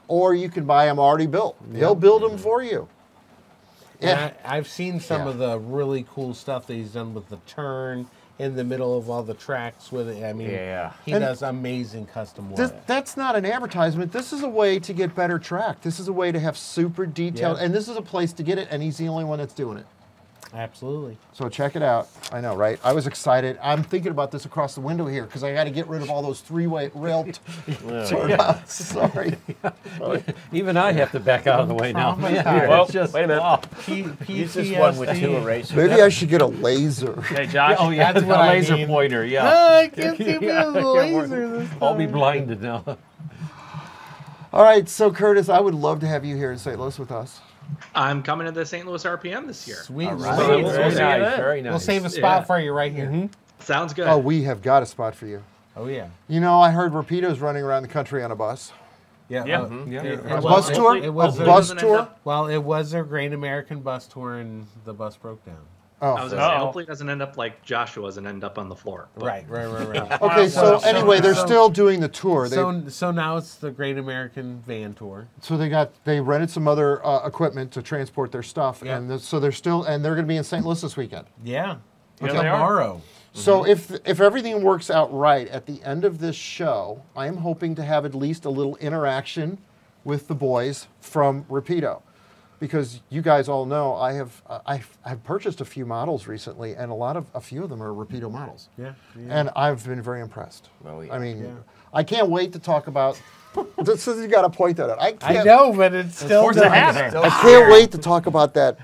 or you can buy them already built. They'll build them for you. Yeah. I've seen some of the really cool stuff that he's done with the turn in the middle of all the tracks with it. I mean, he does amazing custom work. That's not an advertisement. This is a way to get better track. This is a way to have super detailed, and this is a place to get it, and he's the only one that's doing it. Absolutely. So check it out. I know, right? I was excited. I'm thinking about this across the window here because I had to get rid of all those three-way rail turnouts. Sorry. Even I have to back out of the way now. Well, just, wait a minute. Use this one with two erasers. Maybe I should get a laser. Hey, Josh. Oh, yeah, that's what a laser pointer. Yeah. No, I can't see me with a laser this time. I'll be blinded now. All right. So, Curtis, I would love to have you here in St. Louis with us. I'm coming to the St. Louis RPM this year. Sweet. Right. So very nice. We'll save a spot for you right here. Sounds good. Oh, we have got a spot for you. Oh, yeah. You know, I heard Rapido's running around the country on a bus. Yeah. A bus tour? Well, it was a Great American bus tour, and the bus broke down. Oh. I was gonna say, hopefully it doesn't end up like Joshua's and end up on the floor. But. Right. Okay, so anyway, they're still doing the tour. So now it's the Great American Van Tour. So they rented some other equipment to transport their stuff, and so they're going to be in St. Louis this weekend. Yeah, tomorrow. So if everything works out right at the end of this show, I am hoping to have at least a little interaction with the boys from Rapido. Because you guys all know, I have I've purchased a few models recently, and a few of them are Rapido models. Yeah. And I've been very impressed. Well, I mean, I can't wait to talk about. This is, you got to point that out. I know, but it's still happening. I can't wait to talk about that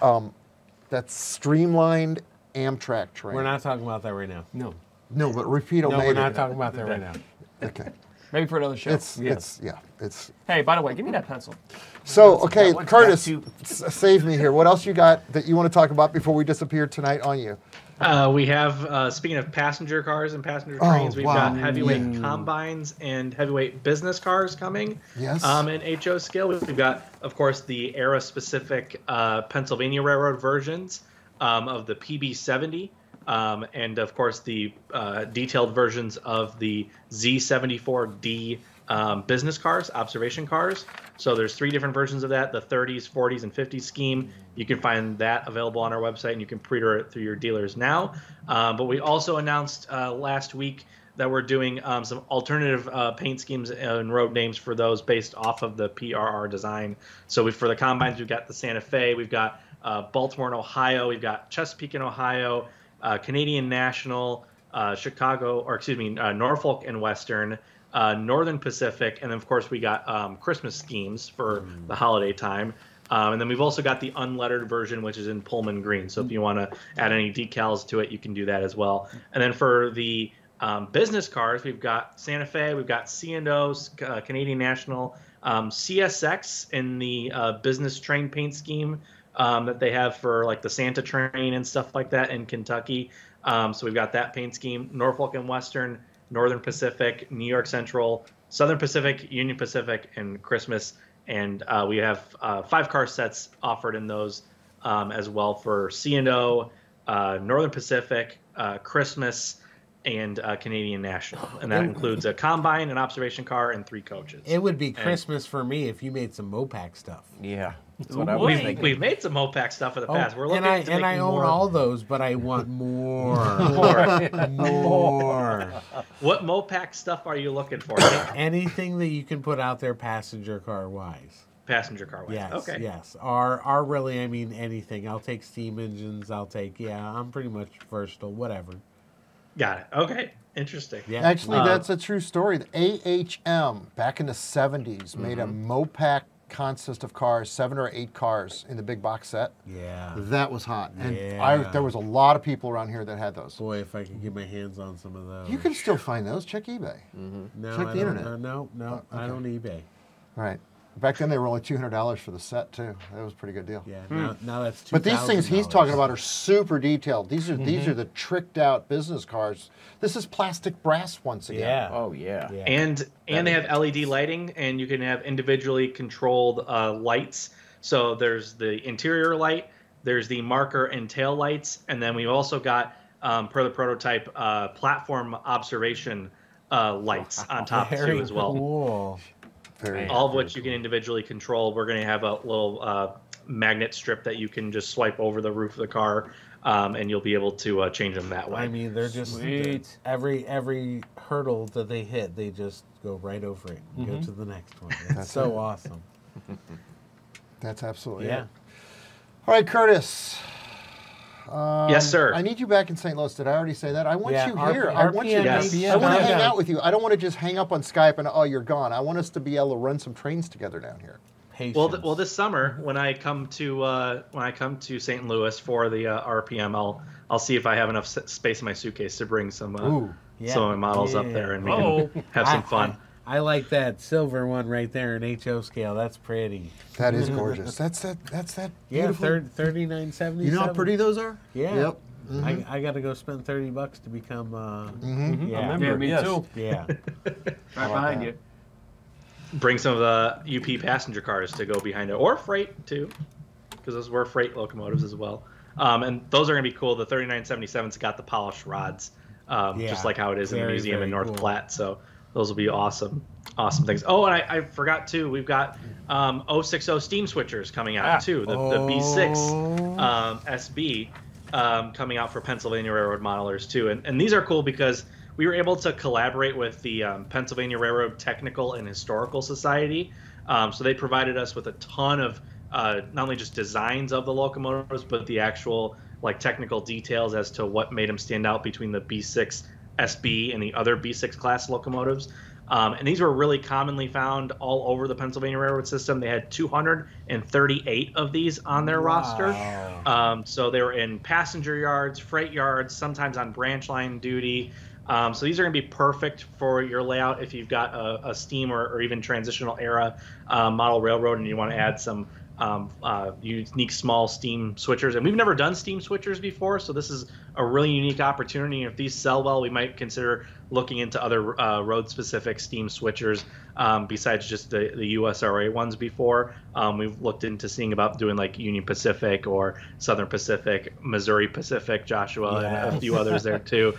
that streamlined Amtrak train. We're not talking about that right now. No, but Rapido. No, we're not talking about that right now. Okay. Maybe for another show. It's. Hey, by the way, give me that pencil. So, okay, Curtis, save me here. What else you got that you want to talk about before we disappear tonight on you? We have, speaking of passenger cars and passenger trains, we've got heavyweight combines and heavyweight business cars coming. Yes. In HO scale, we've got, of course, the era-specific Pennsylvania Railroad versions of the PB70. And, of course, the detailed versions of the Z74D business cars, observation cars. So there's three different versions of that, the 30s, 40s, and 50s scheme. You can find that available on our website, and you can pre-order it through your dealers now. But we also announced last week that we're doing some alternative paint schemes and road names for those based off of the PRR design. So for the combines, we've got the Santa Fe. We've got Baltimore in Ohio. We've got Chesapeake in Ohio. Canadian National, Norfolk and Western, Northern Pacific, and then, of course, we got Christmas schemes for the holiday time. And then we've also got the unlettered version, which is in Pullman Green. So if you want to add any decals to it, you can do that as well. And then for the business cars, we've got Santa Fe, we've got C&O, Canadian National, CSX in the business train paint scheme. That they have for like the Santa train and stuff like that in Kentucky. So we've got that paint scheme, Norfolk and Western, Northern Pacific, New York Central, Southern Pacific, Union Pacific, and Christmas. And we have 5 car sets offered in those as well for C&O, Northern Pacific, Christmas, and Canadian National. And that includes a combine, an observation car, and 3 coaches. It would be Christmas for me if you made some Mopac stuff. Yeah. That's what I was thinking. We've made some Mopac stuff in the past. We're looking to make more. I own all those, but I want more. more. What Mopac stuff are you looking for? Anything that you can put out there passenger car-wise. Passenger car-wise. Yes, okay. Yes. Or really, I mean, anything. I'll take steam engines. I'll take, I'm pretty much versatile, whatever. Got it. Okay. Interesting. Yeah. Actually, that's a true story. The AHM, back in the 70s, made a Mopac consist of cars, 7 or 8 cars in the big box set. Yeah. That was hot. And there was a lot of people around here that had those. Boy, if I could get my hands on some of those. You can still find those. Check eBay. No, check the internet. No, I don't eBay. All right. Back then, they were only $200 for the set, too. That was a pretty good deal. Yeah, now that's $2,000. But these things he's talking about are super detailed. These are these are the tricked-out business cars. This is plastic brass once again. Yeah. Oh, yeah. And they have LED lighting, and you can have individually controlled lights. So there's the interior light, there's the marker and tail lights, and then we've also got, per the prototype, platform observation lights on top, too, as well. Cool. All of which you can individually control. We're going to have a little magnet strip that you can just swipe over the roof of the car, and you'll be able to change them that way. I mean, they're just every hurdle that they hit, they just go right over it and go to the next one. That's so awesome. That's absolutely it. All right, Curtis. Yes, sir. I need you back in St. Louis. Did I already say that? I want you here. I want you. I want to hang out with you. I don't want to just hang up on Skype and you're gone. I want us to be able to run some trains together down here. Patience. Well, this summer when I come to St. Louis for the RPM, I'll see if I have enough space in my suitcase to bring some of my models up there, and we can have some fun. I like that silver one right there in HO scale. That's pretty. That is gorgeous. That's that. Yeah, 39.77. You know how pretty those are? Yeah. Yep. I got to go spend $30 to become. Yeah, me too. Yeah. Right behind you. Bring some of the UP passenger cars to go behind it, or freight too, because those were freight locomotives as well. And those are gonna be cool. The 39.77's got the polished rods, just like how it is in the museum in North Platte. So. Those will be awesome things. Oh, and I forgot, too, we've got 060 steam switchers coming out, too. The B6 SB coming out for Pennsylvania Railroad modelers, too. And these are cool because we were able to collaborate with the Pennsylvania Railroad Technical and Historical Society. So they provided us with a ton of not only just designs of the locomotives, but the actual technical details as to what made them stand out between the B6 SB and the other B6 class locomotives. And these were really commonly found all over the Pennsylvania Railroad system. They had 238 of these on their roster. So they were in passenger yards, freight yards, sometimes on branch line duty. So these are going to be perfect for your layout if you've got a steam or even transitional era model railroad and you want to add some unique small steam switchers. And we've never done steam switchers before, so this is a really unique opportunity. If these sell well, we might consider looking into other road-specific steam switchers besides just the USRA ones before. We've looked into seeing about doing like Union Pacific or Southern Pacific, Missouri Pacific, Joshua, and a few others there too.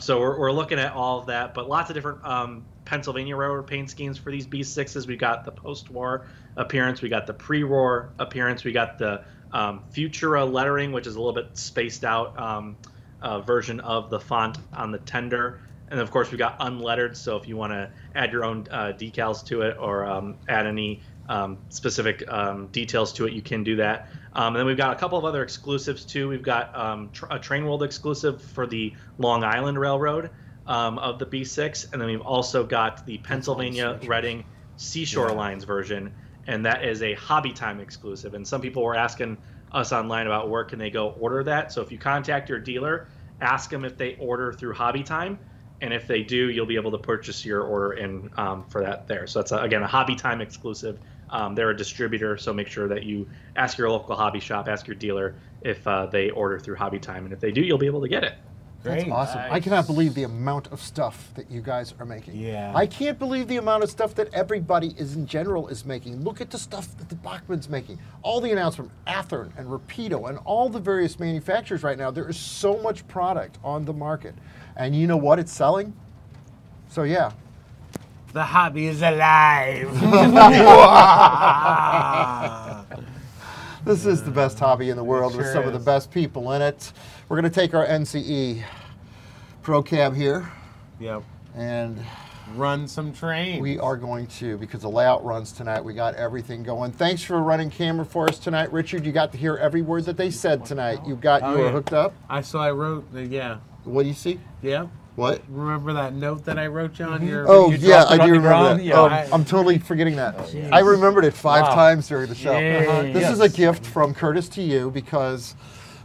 So we're looking at all of that, but lots of different Pennsylvania Railroad paint schemes for these B6s. We got the post-war appearance, we got the pre-war appearance, we got the Futura lettering, which is a little bit spaced out version of the font on the tender. And of course, we got unlettered, so if you want to add your own decals to it or add any specific details to it, you can do that. And then we've got a couple of other exclusives too. We've got a Train World exclusive for the Long Island Railroad. Of the B6, and then we've also got the Pennsylvania Reading Seashore Lines version, and that is a Hobby Time exclusive. And some people were asking us online about where can they go order that. So if you contact your dealer, ask them if they order through Hobby Time, and if they do, you'll be able to purchase your order in for that there. So that's again a Hobby Time exclusive. They're a distributor, so make sure that you ask your local hobby shop, ask your dealer if they order through Hobby Time, and if they do, you'll be able to get it. That's awesome. Nice. I cannot believe the amount of stuff that you guys are making. Yeah. I can't believe the amount of stuff that everybody in general is making. Look at the stuff that the Bachmann's making. All the announcements from Athern and Rapido and all the various manufacturers right now. There is so much product on the market. And you know what? It's selling. So yeah. The hobby is alive. This is the best hobby in the world with some of the best people in it. We're going to take our NCE Pro Cab here. Yep. And run some trains. We are going to, because the layout runs tonight. We got everything going. Thanks for running camera for us tonight, Richard. You got to hear every word that they said tonight. You got you were hooked up. I wrote. Yeah. What do you see? Yeah. What? Remember that note that I wrote you on your? Oh, yeah, I do remember that. Yeah, I'm totally forgetting that. Oh, I remembered it five times during the show. This is a gift from Curtis to you because,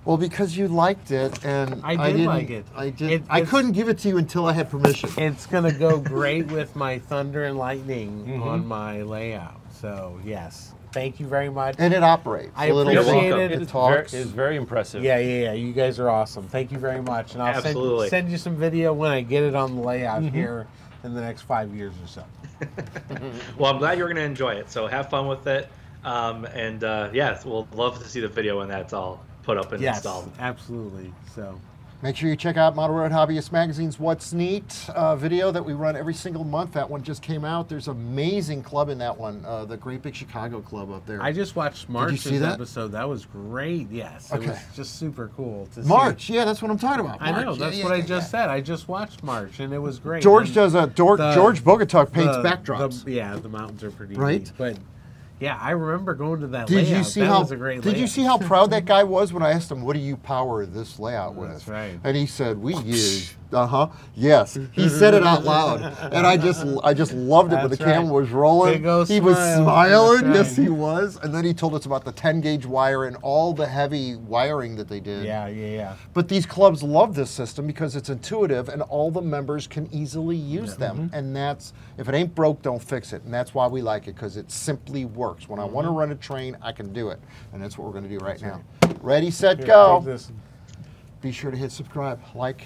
well, because you liked it and I couldn't give it to you until I had permission. It's gonna go great with my thunder and lightning on my layout. So yes. Thank you very much. And it operates. I appreciate it. It talks. It's very impressive. Yeah. You guys are awesome. Thank you very much. And I'll send you some video when I get it on the layout here in the next 5 years or so. Well, I'm glad you're going to enjoy it. So have fun with it. Yes, we'll love to see the video when that's all put up and installed. Absolutely. So make sure you check out Model Road Hobbyist Magazine's What's Neat video that we run every single month. That one just came out. There's an amazing club in that one, the Great Big Chicago Club up there. I just watched March's episode. That was great, yes. Okay. It was just super cool to see. March, yeah, that's what I'm talking about. March. I know, that's what I just said. I just watched March, and it was great. George does a George Bogatuk paints backdrops. Yeah, the mountains are pretty neat, but yeah, I remember going to that layout. You see that was a great layout. Did you see how proud that guy was when I asked him, what do you power this layout with? That's right. And he said, we use, yes. He said it out loud. And I just loved it when the camera was rolling. He was smiling. Yes, he was. And then he told us about the 10-gauge wire and all the heavy wiring that they did. Yeah. But these clubs love this system because it's intuitive and all the members can easily use them. And that's, if it ain't broke, don't fix it. And that's why we like it, because it simply works. When I want to run a train, I can do it. And that's what we're going to do right now. Ready, set, go. Be sure to hit subscribe, like.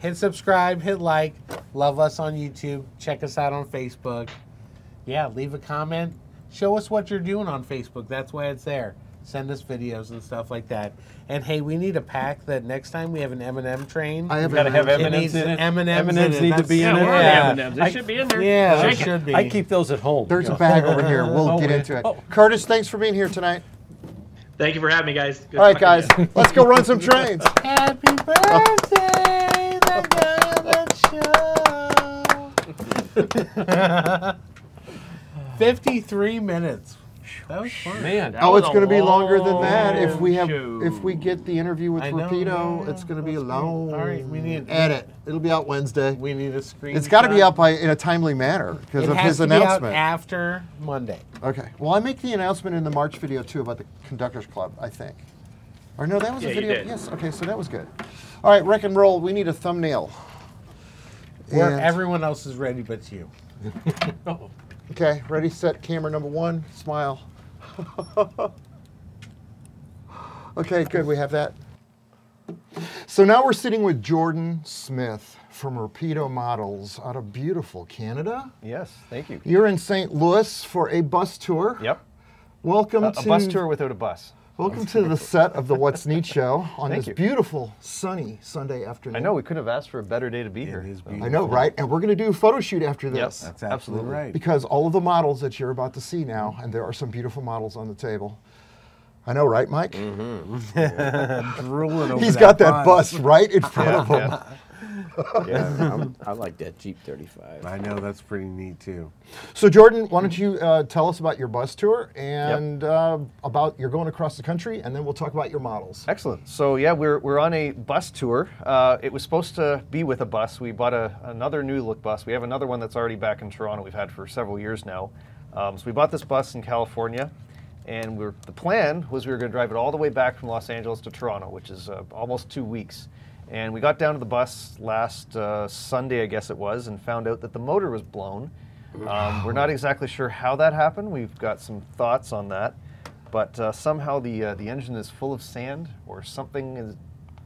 Hit subscribe, hit like. Love us on YouTube. Check us out on Facebook. Yeah, leave a comment. Show us what you're doing on Facebook. That's why it's there. Send us videos and stuff like that. And hey, we need a pack that next time we have an M&M train. I have got to have M&Ms in it. M&Ms need to be in it. Yeah, they should be in there. Yeah, they should be. I keep those at home. There's a bag over here. We'll get into it. Curtis, thanks for being here tonight. Thank you for having me, guys. All right, guys. Let's go run some trains. Happy birthday, the guy on that show. 53 minutes. That was fun. Man, that was it's going to be longer than that if we have if we get the interview with Rapido. It's going to be long. All right, we need edit. It'll be out Wednesday. We need a screen. It's got to be out by in a timely manner because of his announcement. It has to be out after Monday. Okay. Well, I make the announcement in the March video too about the Conductors Club, I think. Or no, that was a video. Yes. Okay, so that was good. All right, wreck and roll. We need a thumbnail. Where everyone else is ready but you. Okay, ready, set, camera number one, smile. Okay, good, we have that. So now we're sitting with Jordan Smith from Rapido Models out of beautiful Canada. Yes, thank you. You're in St. Louis for a bus tour. Yep. Welcome to... A bus tour without a bus. Welcome to the set of the What's Neat show on this beautiful, sunny Sunday afternoon. I know, we couldn't have asked for a better day to be here. It is beautiful. I know, right? And we're going to do a photo shoot after this. That's absolutely right. Because all of the models that you're about to see now, and there are some beautiful models on the table. I know, right, Mike? Drooling over He's got that bus right in front of him. I like that Jeep 35. I know, that's pretty neat too. So Jordan, why don't you tell us about your bus tour and about you're going across the country, and then we'll talk about your models. Excellent. So yeah, we're on a bus tour. It was supposed to be with a bus. We bought another new look bus. We have another one that's already back in Toronto. We've had for several years now. So we bought this bus in California, and the plan was we were going to drive it all the way back from Los Angeles to Toronto, which is almost 2 weeks. And we got down to the bus last Sunday, I guess it was, and found out that the motor was blown. We're not exactly sure how that happened. We've got some thoughts on that. But somehow the engine is full of sand or something has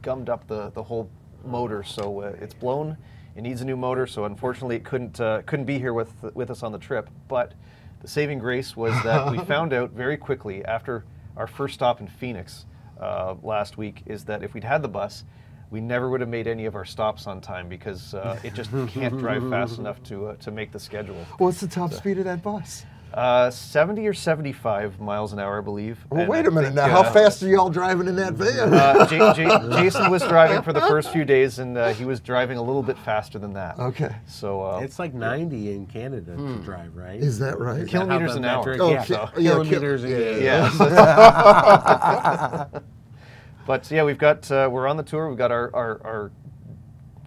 gummed up the whole motor. So it's blown. It needs a new motor. So unfortunately, it couldn't be here with us on the trip. But the saving grace was that we found out very quickly after our first stop in Phoenix last week is that if we'd had the bus, we never would have made any of our stops on time because it just can't drive fast enough to make the schedule. What's the top speed of that bus? 70 or 75 miles an hour, I believe. Well, wait a minute now. How fast are y'all driving in that van? Jason was driving for the first few days, and he was driving a little bit faster than that. Okay. So it's like 90 in Canada to drive, right? Is that right? Is kilometers that an hour. Oh, yeah. So. Yeah, kilometers a day. Yeah. But yeah, we've got we're on the tour. We've got our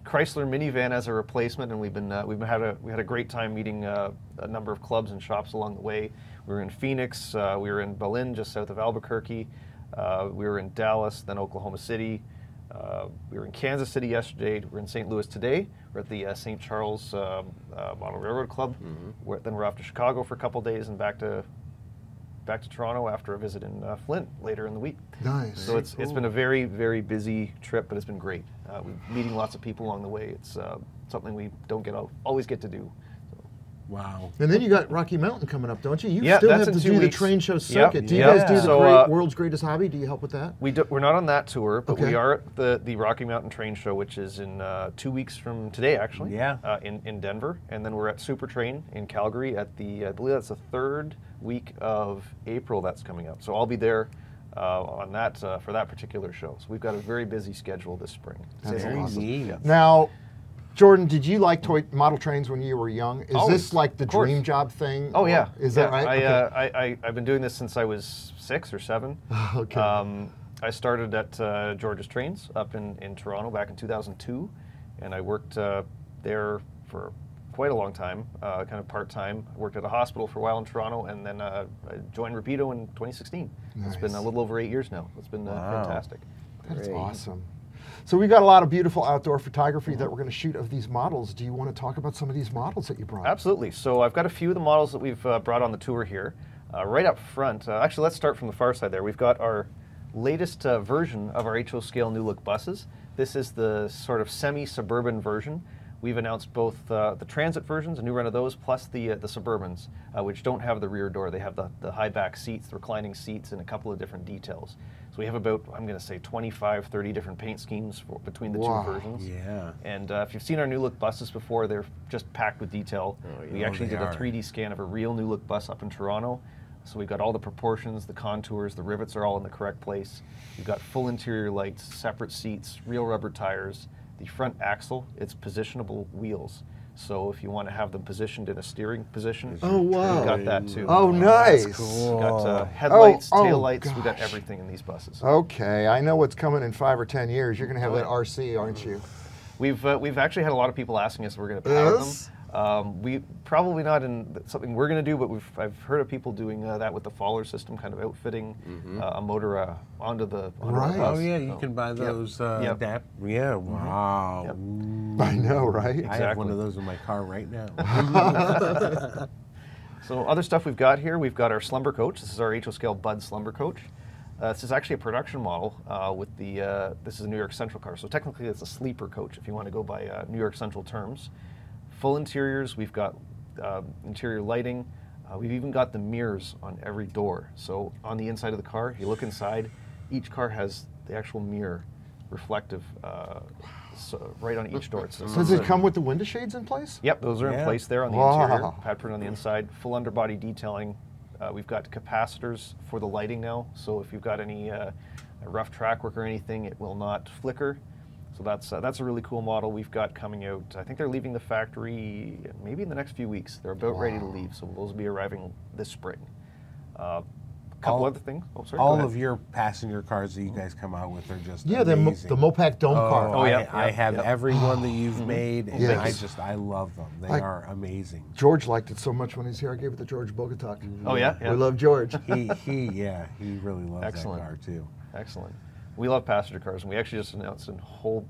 Chrysler minivan as a replacement, and we had a great time meeting a number of clubs and shops along the way. We were in Phoenix, we were in Berlin, just south of Albuquerque, we were in Dallas, then Oklahoma City, we were in Kansas City yesterday, we're in St. Louis today, we're at the St. Charles Model Railroad Club, then we're off to Chicago for a couple days and back to Toronto after a visit in Flint later in the week. Nice. So it's been a very, very busy trip, but it's been great. We're meeting lots of people along the way. It's something we don't always get to do. So. Wow. And then you got Rocky Mountain coming up, don't you? You still have to do the train show circuit. Yep. Do you guys do the World's Greatest Hobby? Do you help with that? We're not on that tour, but we are at the Rocky Mountain Train Show, which is in 2 weeks from today, actually. Yeah. In Denver, and then we're at Super Train in Calgary at the I believe that's the third week of April that's coming up. So I'll be there on that for that particular show. So we've got a very busy schedule this spring. That's awesome. Yeah. Now, Jordan, did you like model trains when you were young? Is this like the dream job thing? Oh yeah. Is that right? I've been doing this since I was 6 or 7. Okay. I started at George's Trains up in Toronto back in 2002, and I worked there for quite a long time, kind of part-time. I worked at a hospital for a while in Toronto, and then I joined Rapido in 2016. Nice. It's been a little over 8 years now. It's been fantastic. That's awesome. So we've got a lot of beautiful outdoor photography that we're going to shoot of these models. Do you want to talk about some of these models that you brought? Absolutely. So I've got a few of the models that we've brought on the tour here. Right up front, actually let's start from the far side there. We've got our latest version of our HO scale new look buses. This is the sort of semi-suburban version. We've announced both the transit versions, a new run of those, plus the Suburbans, which don't have the rear door. They have the high back seats, the reclining seats, and a couple of different details. So we have about, I'm going to say, 25, 30 different paint schemes between the two versions. Yeah. And if you've seen our new look buses before, they're just packed with detail. Oh, yeah. We actually did a 3D scan of a real new look bus up in Toronto. So we've got all the proportions, the contours, the rivets are all in the correct place. We've got full interior lights, separate seats, real rubber tires. The front axle, it's positionable wheels. So if you want to have them positioned in a steering position, we've got that too. Oh, nice. That's cool. We've got headlights, taillights, we've got everything in these buses. Okay, I know what's coming in 5 or 10 years. You're going to have that RC, aren't you? We've actually had a lot of people asking us if we're going to power them. We probably not in something we're going to do, but I've heard of people doing that with the Fowler system, kind of outfitting a motor onto the bus. Oh yeah, you can buy those I know, right? Exactly. I have one of those in my car right now. So other stuff we've got here, we've got our slumber coach. This is our HO scale Bud slumber coach. This is actually a production model with the this is a New York Central car, so technically it's a sleeper coach if you want to go by New York Central terms. Full interiors, we've got interior lighting, we've even got the mirrors on every door. So on the inside of the car, you look inside, each car has the actual mirror, reflective, so right on each door. So does it come with the window shades in place? Yep, those are in place there on the interior, pad print on the inside, full underbody detailing. We've got capacitors for the lighting now, so if you've got any rough track work or anything, it will not flicker. So that's a really cool model we've got coming out. I think they're leaving the factory maybe in the next few weeks. They're about ready to leave, so those will be arriving this spring. Couple other things. Oh, sorry. All of your passenger cars that you guys come out with are just amazing. The Mopac Dome car. Oh yeah, I have every one that you've made, and I love them. They are amazing. George liked it so much when he's here. I gave it to George Bogatuk. Oh yeah, we love George. He really loves that car too. Excellent. We love passenger cars, and we actually just announced a whole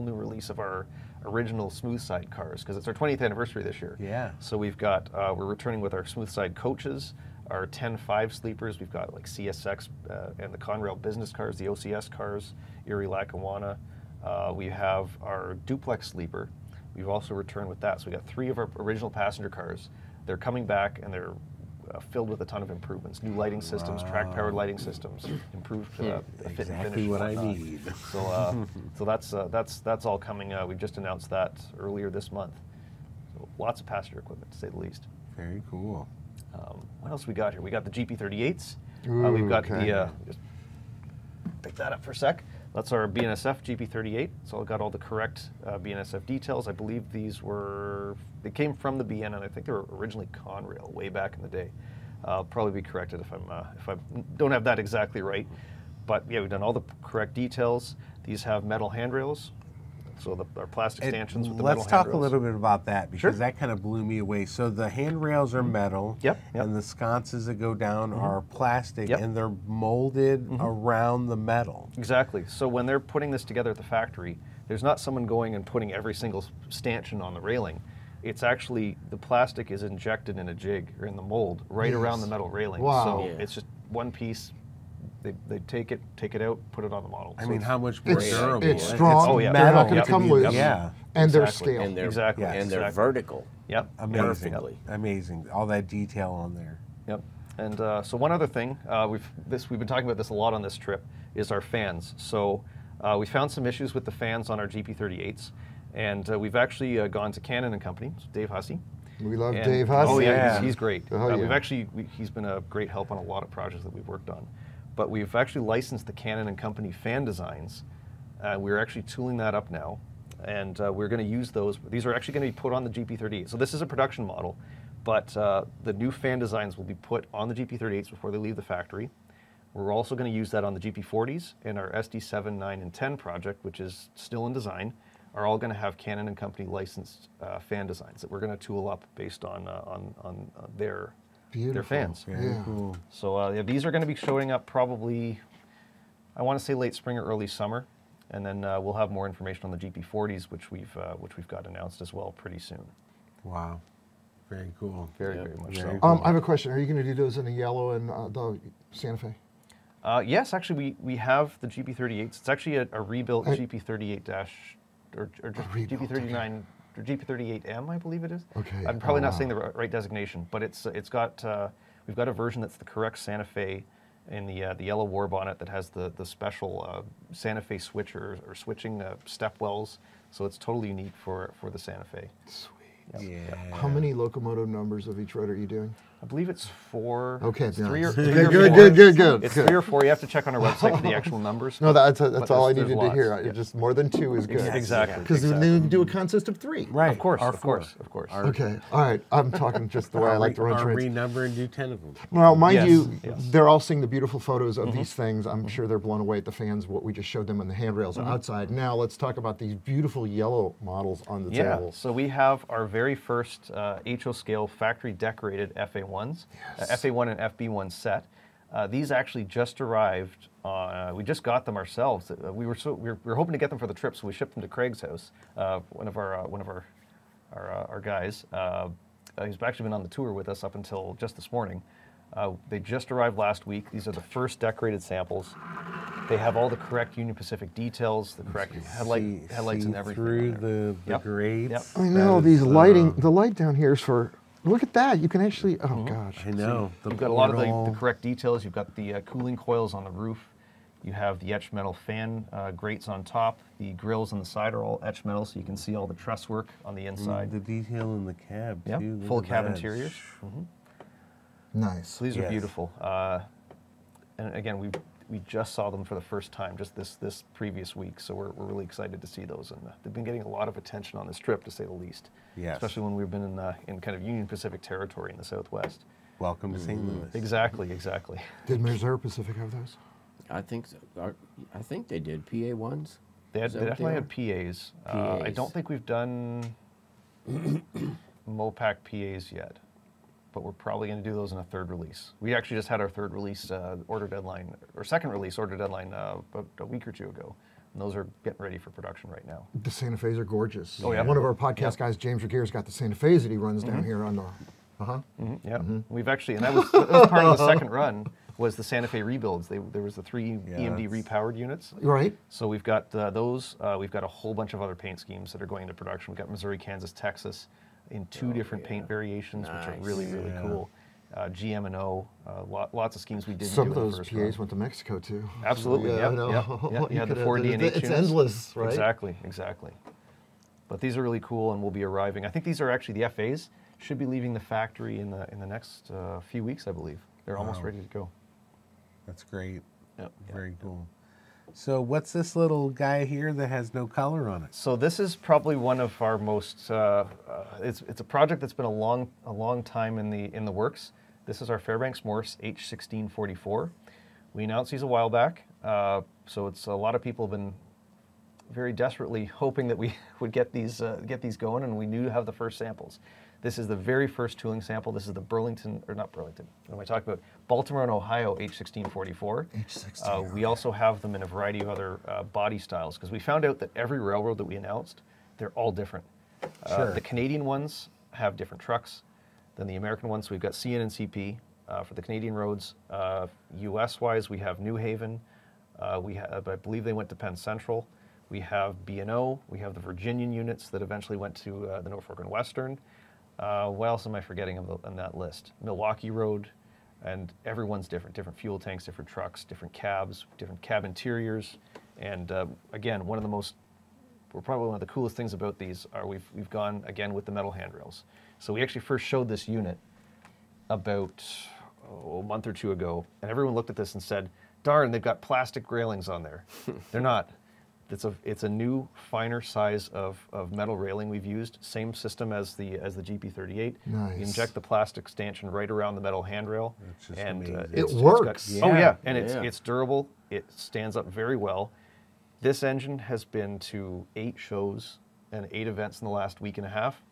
new release of our original smooth side cars because it's our 20th anniversary this year. Yeah. So we've got we're returning with our smooth side coaches, our 10-5 sleepers. We've got like CSX and the Conrail business cars, the OCS cars, Erie Lackawanna. We have our duplex sleeper. We've also returned with that. So we got 3 of our original passenger cars. They're coming back, and they're filled with a ton of improvements, new lighting systems, track-powered lighting systems, improved fit and finish. Exactly what I need. So, so that's all coming. We've just announced that earlier this month. So lots of passenger equipment, to say the least. Very cool. What else we got here? We got the GP38s. We've got the, just pick that up for a sec. That's our BNSF GP38. So I got all the correct BNSF details. I believe these were, they came from the BN, and I think they were originally Conrail way back in the day. I'll probably be corrected if I don't have that exactly right. But yeah, we've done all the correct details. These have metal handrails. So our plastic stanchions with the metal handrails. Let's talk a little bit about that, because that kind of blew me away. So the handrails are metal, and the sconces that go down are plastic, and they're molded around the metal. Exactly. So when they're putting this together at the factory, there's not someone going and putting every single stanchion on the railing. It's actually, the plastic is injected in a jig, or in the mold, right around the metal railing. Wow. So it's just one piece. They take it out, put it on the model. I mean, how much more durable? It's strong. They're not going to come loose. Yeah, and they're steel. And they're, and they're vertical. Yep, amazing. Yep. Amazing. All that detail on there. Yep. And so one other thing, we've been talking about this a lot on this trip, is our fans. So we found some issues with the fans on our GP38s, and we've actually gone to Cannon and Company, so Dave Hussey. We love Dave Hussey. Oh yeah, he's great. We've actually he's been a great help on a lot of projects that we've worked on. But we've actually licensed the Cannon and Company fan designs. We're actually tooling that up now, and we're going to use those. These are actually going to be put on the GP38. So this is a production model, but the new fan designs will be put on the GP38s before they leave the factory. We're also going to use that on the GP40s, and our SD7, 9, and 10 project, which is still in design, are all going to have Cannon and Company licensed fan designs that we're going to tool up based on their. Beautiful. They're fans. Yeah. Cool. So yeah, these are going to be showing up probably, I want to say late spring or early summer, and then we'll have more information on the GP40s, which we've got announced as well pretty soon. Wow, very cool. Very very much so. I have a question. Are you going to do those in the yellow and the Santa Fe? Yes, actually we have the GP38s. It's actually a rebuilt GP38 or GP39. Or GP38M, I believe it is. Okay. I'm probably not saying the right designation, but it's got we've got a version that's the correct Santa Fe in the yellow war bonnet that has the special Santa Fe switcher or switching stepwells, so it's totally unique for the Santa Fe. Sweet. Yep. Yeah. How many locomotive numbers of each rotor are you doing? I believe it's 4. Okay. It's 3 or 4. It's 3 or 4. You have to check on our website for the actual numbers. No, that's all I needed to hear. Yeah. Just more than 2 is good. Exactly. Because then you can do a consist of 3. Right. Of course. Of course. Okay. All right. I'm talking just the way I like to run trains. Renumber and do 10 of them. Well, mind you, they're all seeing the beautiful photos of these things. I'm sure they're blown away at the fans. What we just showed them on the handrails outside. Now let's talk about these beautiful yellow models on the table. Yeah. So we have our very first HO scale factory decorated FA1s, FA1 and FB1 set. These actually just arrived. We just got them ourselves. We were hoping to get them for the trip, so we shipped them to Craig's house. One of our guys, who's actually been on the tour with us up until just this morning. They just arrived last week. These are the first decorated samples. They have all the correct Union Pacific details, the correct headlights and everything. Through the grades. Yep. I know these lighting. The light down here is for. Look at that! You can actually. Oh gosh. I know. You've got a lot of the correct details. You've got the cooling coils on the roof. You have the etched metal fan grates on top. The grills on the side are all etched metal, so you can see all the truss work on the inside. The detail in the cab too. Yep. Full cab interiors. Mm-hmm. Nice. So these are beautiful. And again, we just saw them for the first time just this previous week, so we're really excited to see those, and they've been getting a lot of attention on this trip, to say the least. Yes. Especially when we've been in kind of Union Pacific territory in the Southwest. Welcome to St. Louis. Exactly, exactly. Did Missouri Pacific have those? I think so. I think they did PA1s. They definitely had PAs. I don't think we've done MOPAC PAs yet. But we're probably going to do those in a third release. We actually just had our third release order deadline, or second release order deadline about a week or two ago. And those are getting ready for production right now. The Santa Fe's are gorgeous. Oh, yeah. One of our podcast guys, James Regeer's got the Santa Fe's that he runs down here on the, yeah. We've actually, and that was part of the second run, was the Santa Fe rebuilds. There was the 3 EMD repowered units. Right. So we've got those. We've got a whole bunch of other paint schemes that are going into production. We've got Missouri, Kansas, Texas. In 2 different paint variations, which are really, really cool. GM&O, lots of schemes we didn't do in the first round. Some of those PAs went to Mexico, too. Absolutely, yeah, the 4D and H units. It's endless, right? Exactly, exactly. But these are really cool, and we'll be arriving. I think these are actually the FAs. Should be leaving the factory in the next few weeks, I believe. They're almost ready to go. That's great. Yep. Very cool. So what's this little guy here that has no color on it? So this is probably one of our most. It's a project that's been a long time in the works. This is our Fairbanks Morse H1644. We announced these a while back, so it's a lot of people have been very desperately hoping that we would get these going, and we knew to have the first samples. This is the very first tooling sample. This is the Burlington, or not Burlington, what am I talking about? Baltimore and Ohio H1644. We also have them in a variety of other body styles, because we found out that every railroad that we announced, they're all different. The Canadian ones have different trucks than the American ones. So we've got CN and CP for the Canadian roads. US-wise, we have New Haven. We have, I believe they went to Penn Central. We have B&O. We have the Virginian units that eventually went to the Norfolk and Western. What else am I forgetting on that list? Milwaukee Road, and everyone's different fuel tanks, different trucks, different cabs, different cab interiors, and again, probably one of the coolest things about these are we've gone again with the metal handrails. So we actually first showed this unit about a month or two ago, and everyone looked at this and said, "Darn, they've got plastic railings on there." They're not. It's a new, finer size of metal railing we've used. Same system as the GP38. Nice. You inject the plastic stanchion right around the metal handrail, and it works. It's got, yeah. Oh yeah, and it's durable. It stands up very well. This engine has been to 8 shows and 8 events in the last week and a half,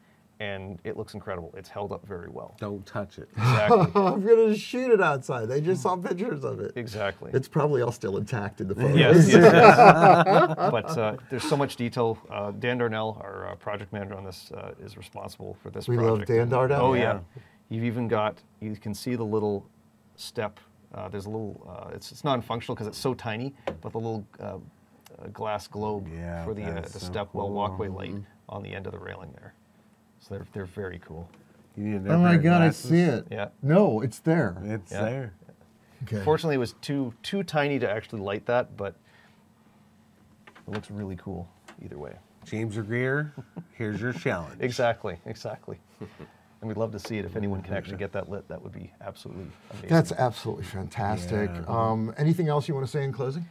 and it looks incredible. It's held up very well. Don't touch it. Exactly. I'm going to shoot it outside. They just saw pictures of it. Exactly. It's probably all still intact in the photos. Yes, yes, yes. But there's so much detail. Dan Darnell, our project manager on this, is responsible for this project. We love Dan Darnell. Oh, yeah. You've even got, you can see the little step. There's a little, it's non-functional because it's so tiny, but the little glass globe for the stepwell walkway light on the end of the railing there. So they're very cool. You need oh my God, glasses. I see it. Yeah. No, it's there. It's there. Okay. Fortunately, it was too tiny to actually light that, but it looks really cool either way. James Greer, here's your challenge. Exactly. And we'd love to see it if anyone can actually get that lit. That would be absolutely amazing. That's absolutely fantastic. Yeah. Anything else you want to say in closing?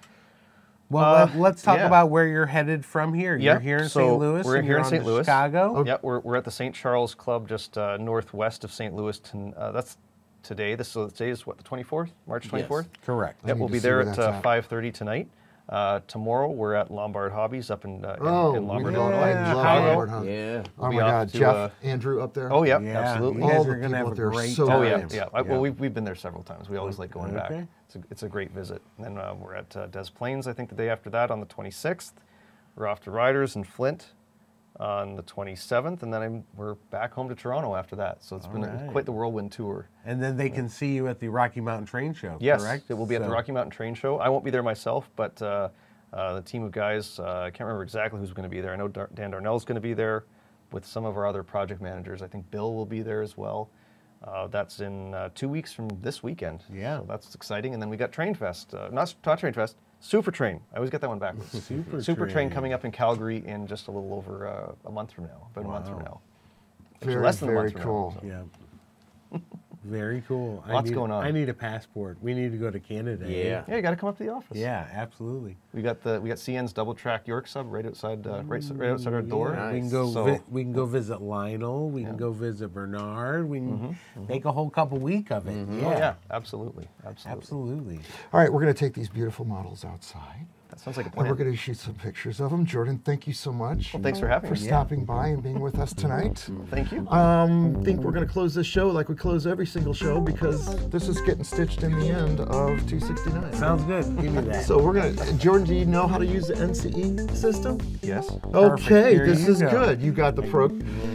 Well, let's talk about where you're headed from here. Yep. You're here in St. Louis. We're here in St. Louis. Chicago. Okay. Yeah, we're at the St. Charles Club, just northwest of St. Louis. That's today. So today is what, the 24th, March 24th. Yes. Correct. Yep, we'll be there at 5:30 tonight. Tomorrow we're at Lombard Hobbies up in Lombard, Illinois, Chicago. Yeah. Oh my God, Jeff, Andrew up there. Oh yeah, absolutely. All the people up there are so nice. Well, we've been there several times. We always like going back. It's a great visit. And then we're at Des Plaines, I think, the day after that on the 26th. We're off to Riders in Flint on the 27th, and then we're back home to Toronto after that. So it's been quite the whirlwind tour. And then they can see you at the Rocky Mountain Train Show, correct? Yes, it will be at the Rocky Mountain Train Show. I won't be there myself, but the team of guys, I can't remember exactly who's going to be there. I know Dan Darnell's going to be there with some of our other project managers. I think Bill will be there as well. That's in 2 weeks from this weekend. Yeah. So that's exciting. And then we got Train Fest, not Train Fest, Super Train. I always get that one backwards. Super Train coming up in Calgary in just a little over a month from now, about a month from now. Actually, less than a month from now. So. Yeah. Very cool. Lots going on. I need a passport. We need to go to Canada. Yeah. Yeah, you got to come up to the office. Yeah, absolutely. We got CN's double track York sub right outside right outside our door. Nice. We can go we can go visit Lionel. We can go visit Bernard. We can make a whole couple week of it. Mm-hmm. Yeah. Oh, yeah, absolutely. All right, we're going to take these beautiful models outside. That sounds like a plan. And we're going to shoot some pictures of them. Jordan, thank you so much. Well, thanks for having me. For stopping by and being with us tonight. Thank you. I think we're going to close this show like we close every single show, because this is getting stitched in the end of 269. Sounds good. Give me that. So we're going to, Jordan, do you know how to use the NCE system? Yes. Okay, this is good. You got the pro.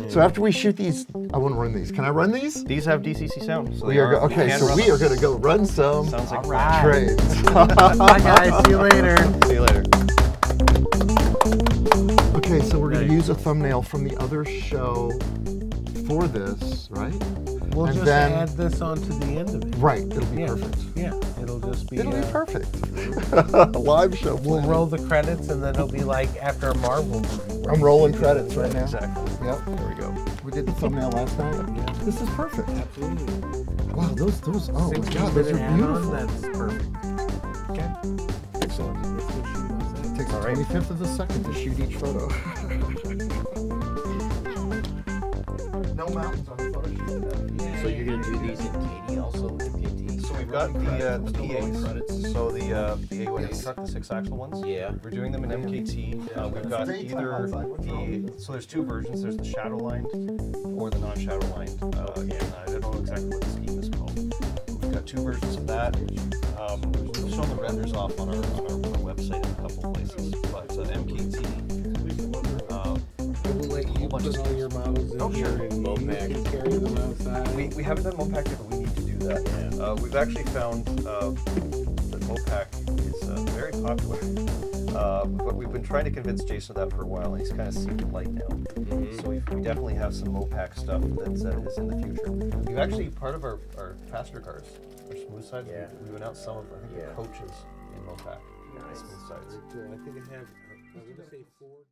So after we shoot these, I want to run these. Can I run these? These have DCC sound. So okay, so we are going to go run some. Sounds like trains. Bye, guys. See you later. See you later. Okay, so we're going to use a thumbnail from the other show for this, right? We'll and just then, add this onto the end of it. Right, it'll be perfect. Yeah, it'll just be. It'll be perfect. Live show. We'll roll the credits, and then it'll be like after a Marvel movie. I'm rolling credits right now. Exactly. Yep. There we go. We did the thumbnail last night. Yeah. This is perfect. Absolutely. Wow, those. Oh my God, those are beautiful. That's perfect. Okay. Excellent. It takes 25th of a second to shoot each photo. No mountains on the photo shoot. So you're going to do these in KD also? So we've got the PAs. Credits. So the A1A truck, the six-axle ones. Yeah. We're doing them in MKT. We've got either the... So there's two versions. There's the shadow-lined or the non-shadow-lined. And I don't know exactly what the scheme is called. We've got two versions of that. We'll show the renders off on our website in a couple of places. But MKT... Put all your models in here and you can carry them outside. We haven't done Mopac yet, but we need to do that. Yeah. We've actually found that Mopac is very popular, but we've been trying to convince Jason of that for a while, and he's kind of seen the light now. So we definitely have some Mopac stuff that is in the future. We've actually, part of our faster cars, our smooth sides, we went out some of them, coaches in Mopac. Nice. Smooth sides. I think I have, I was going to say 4.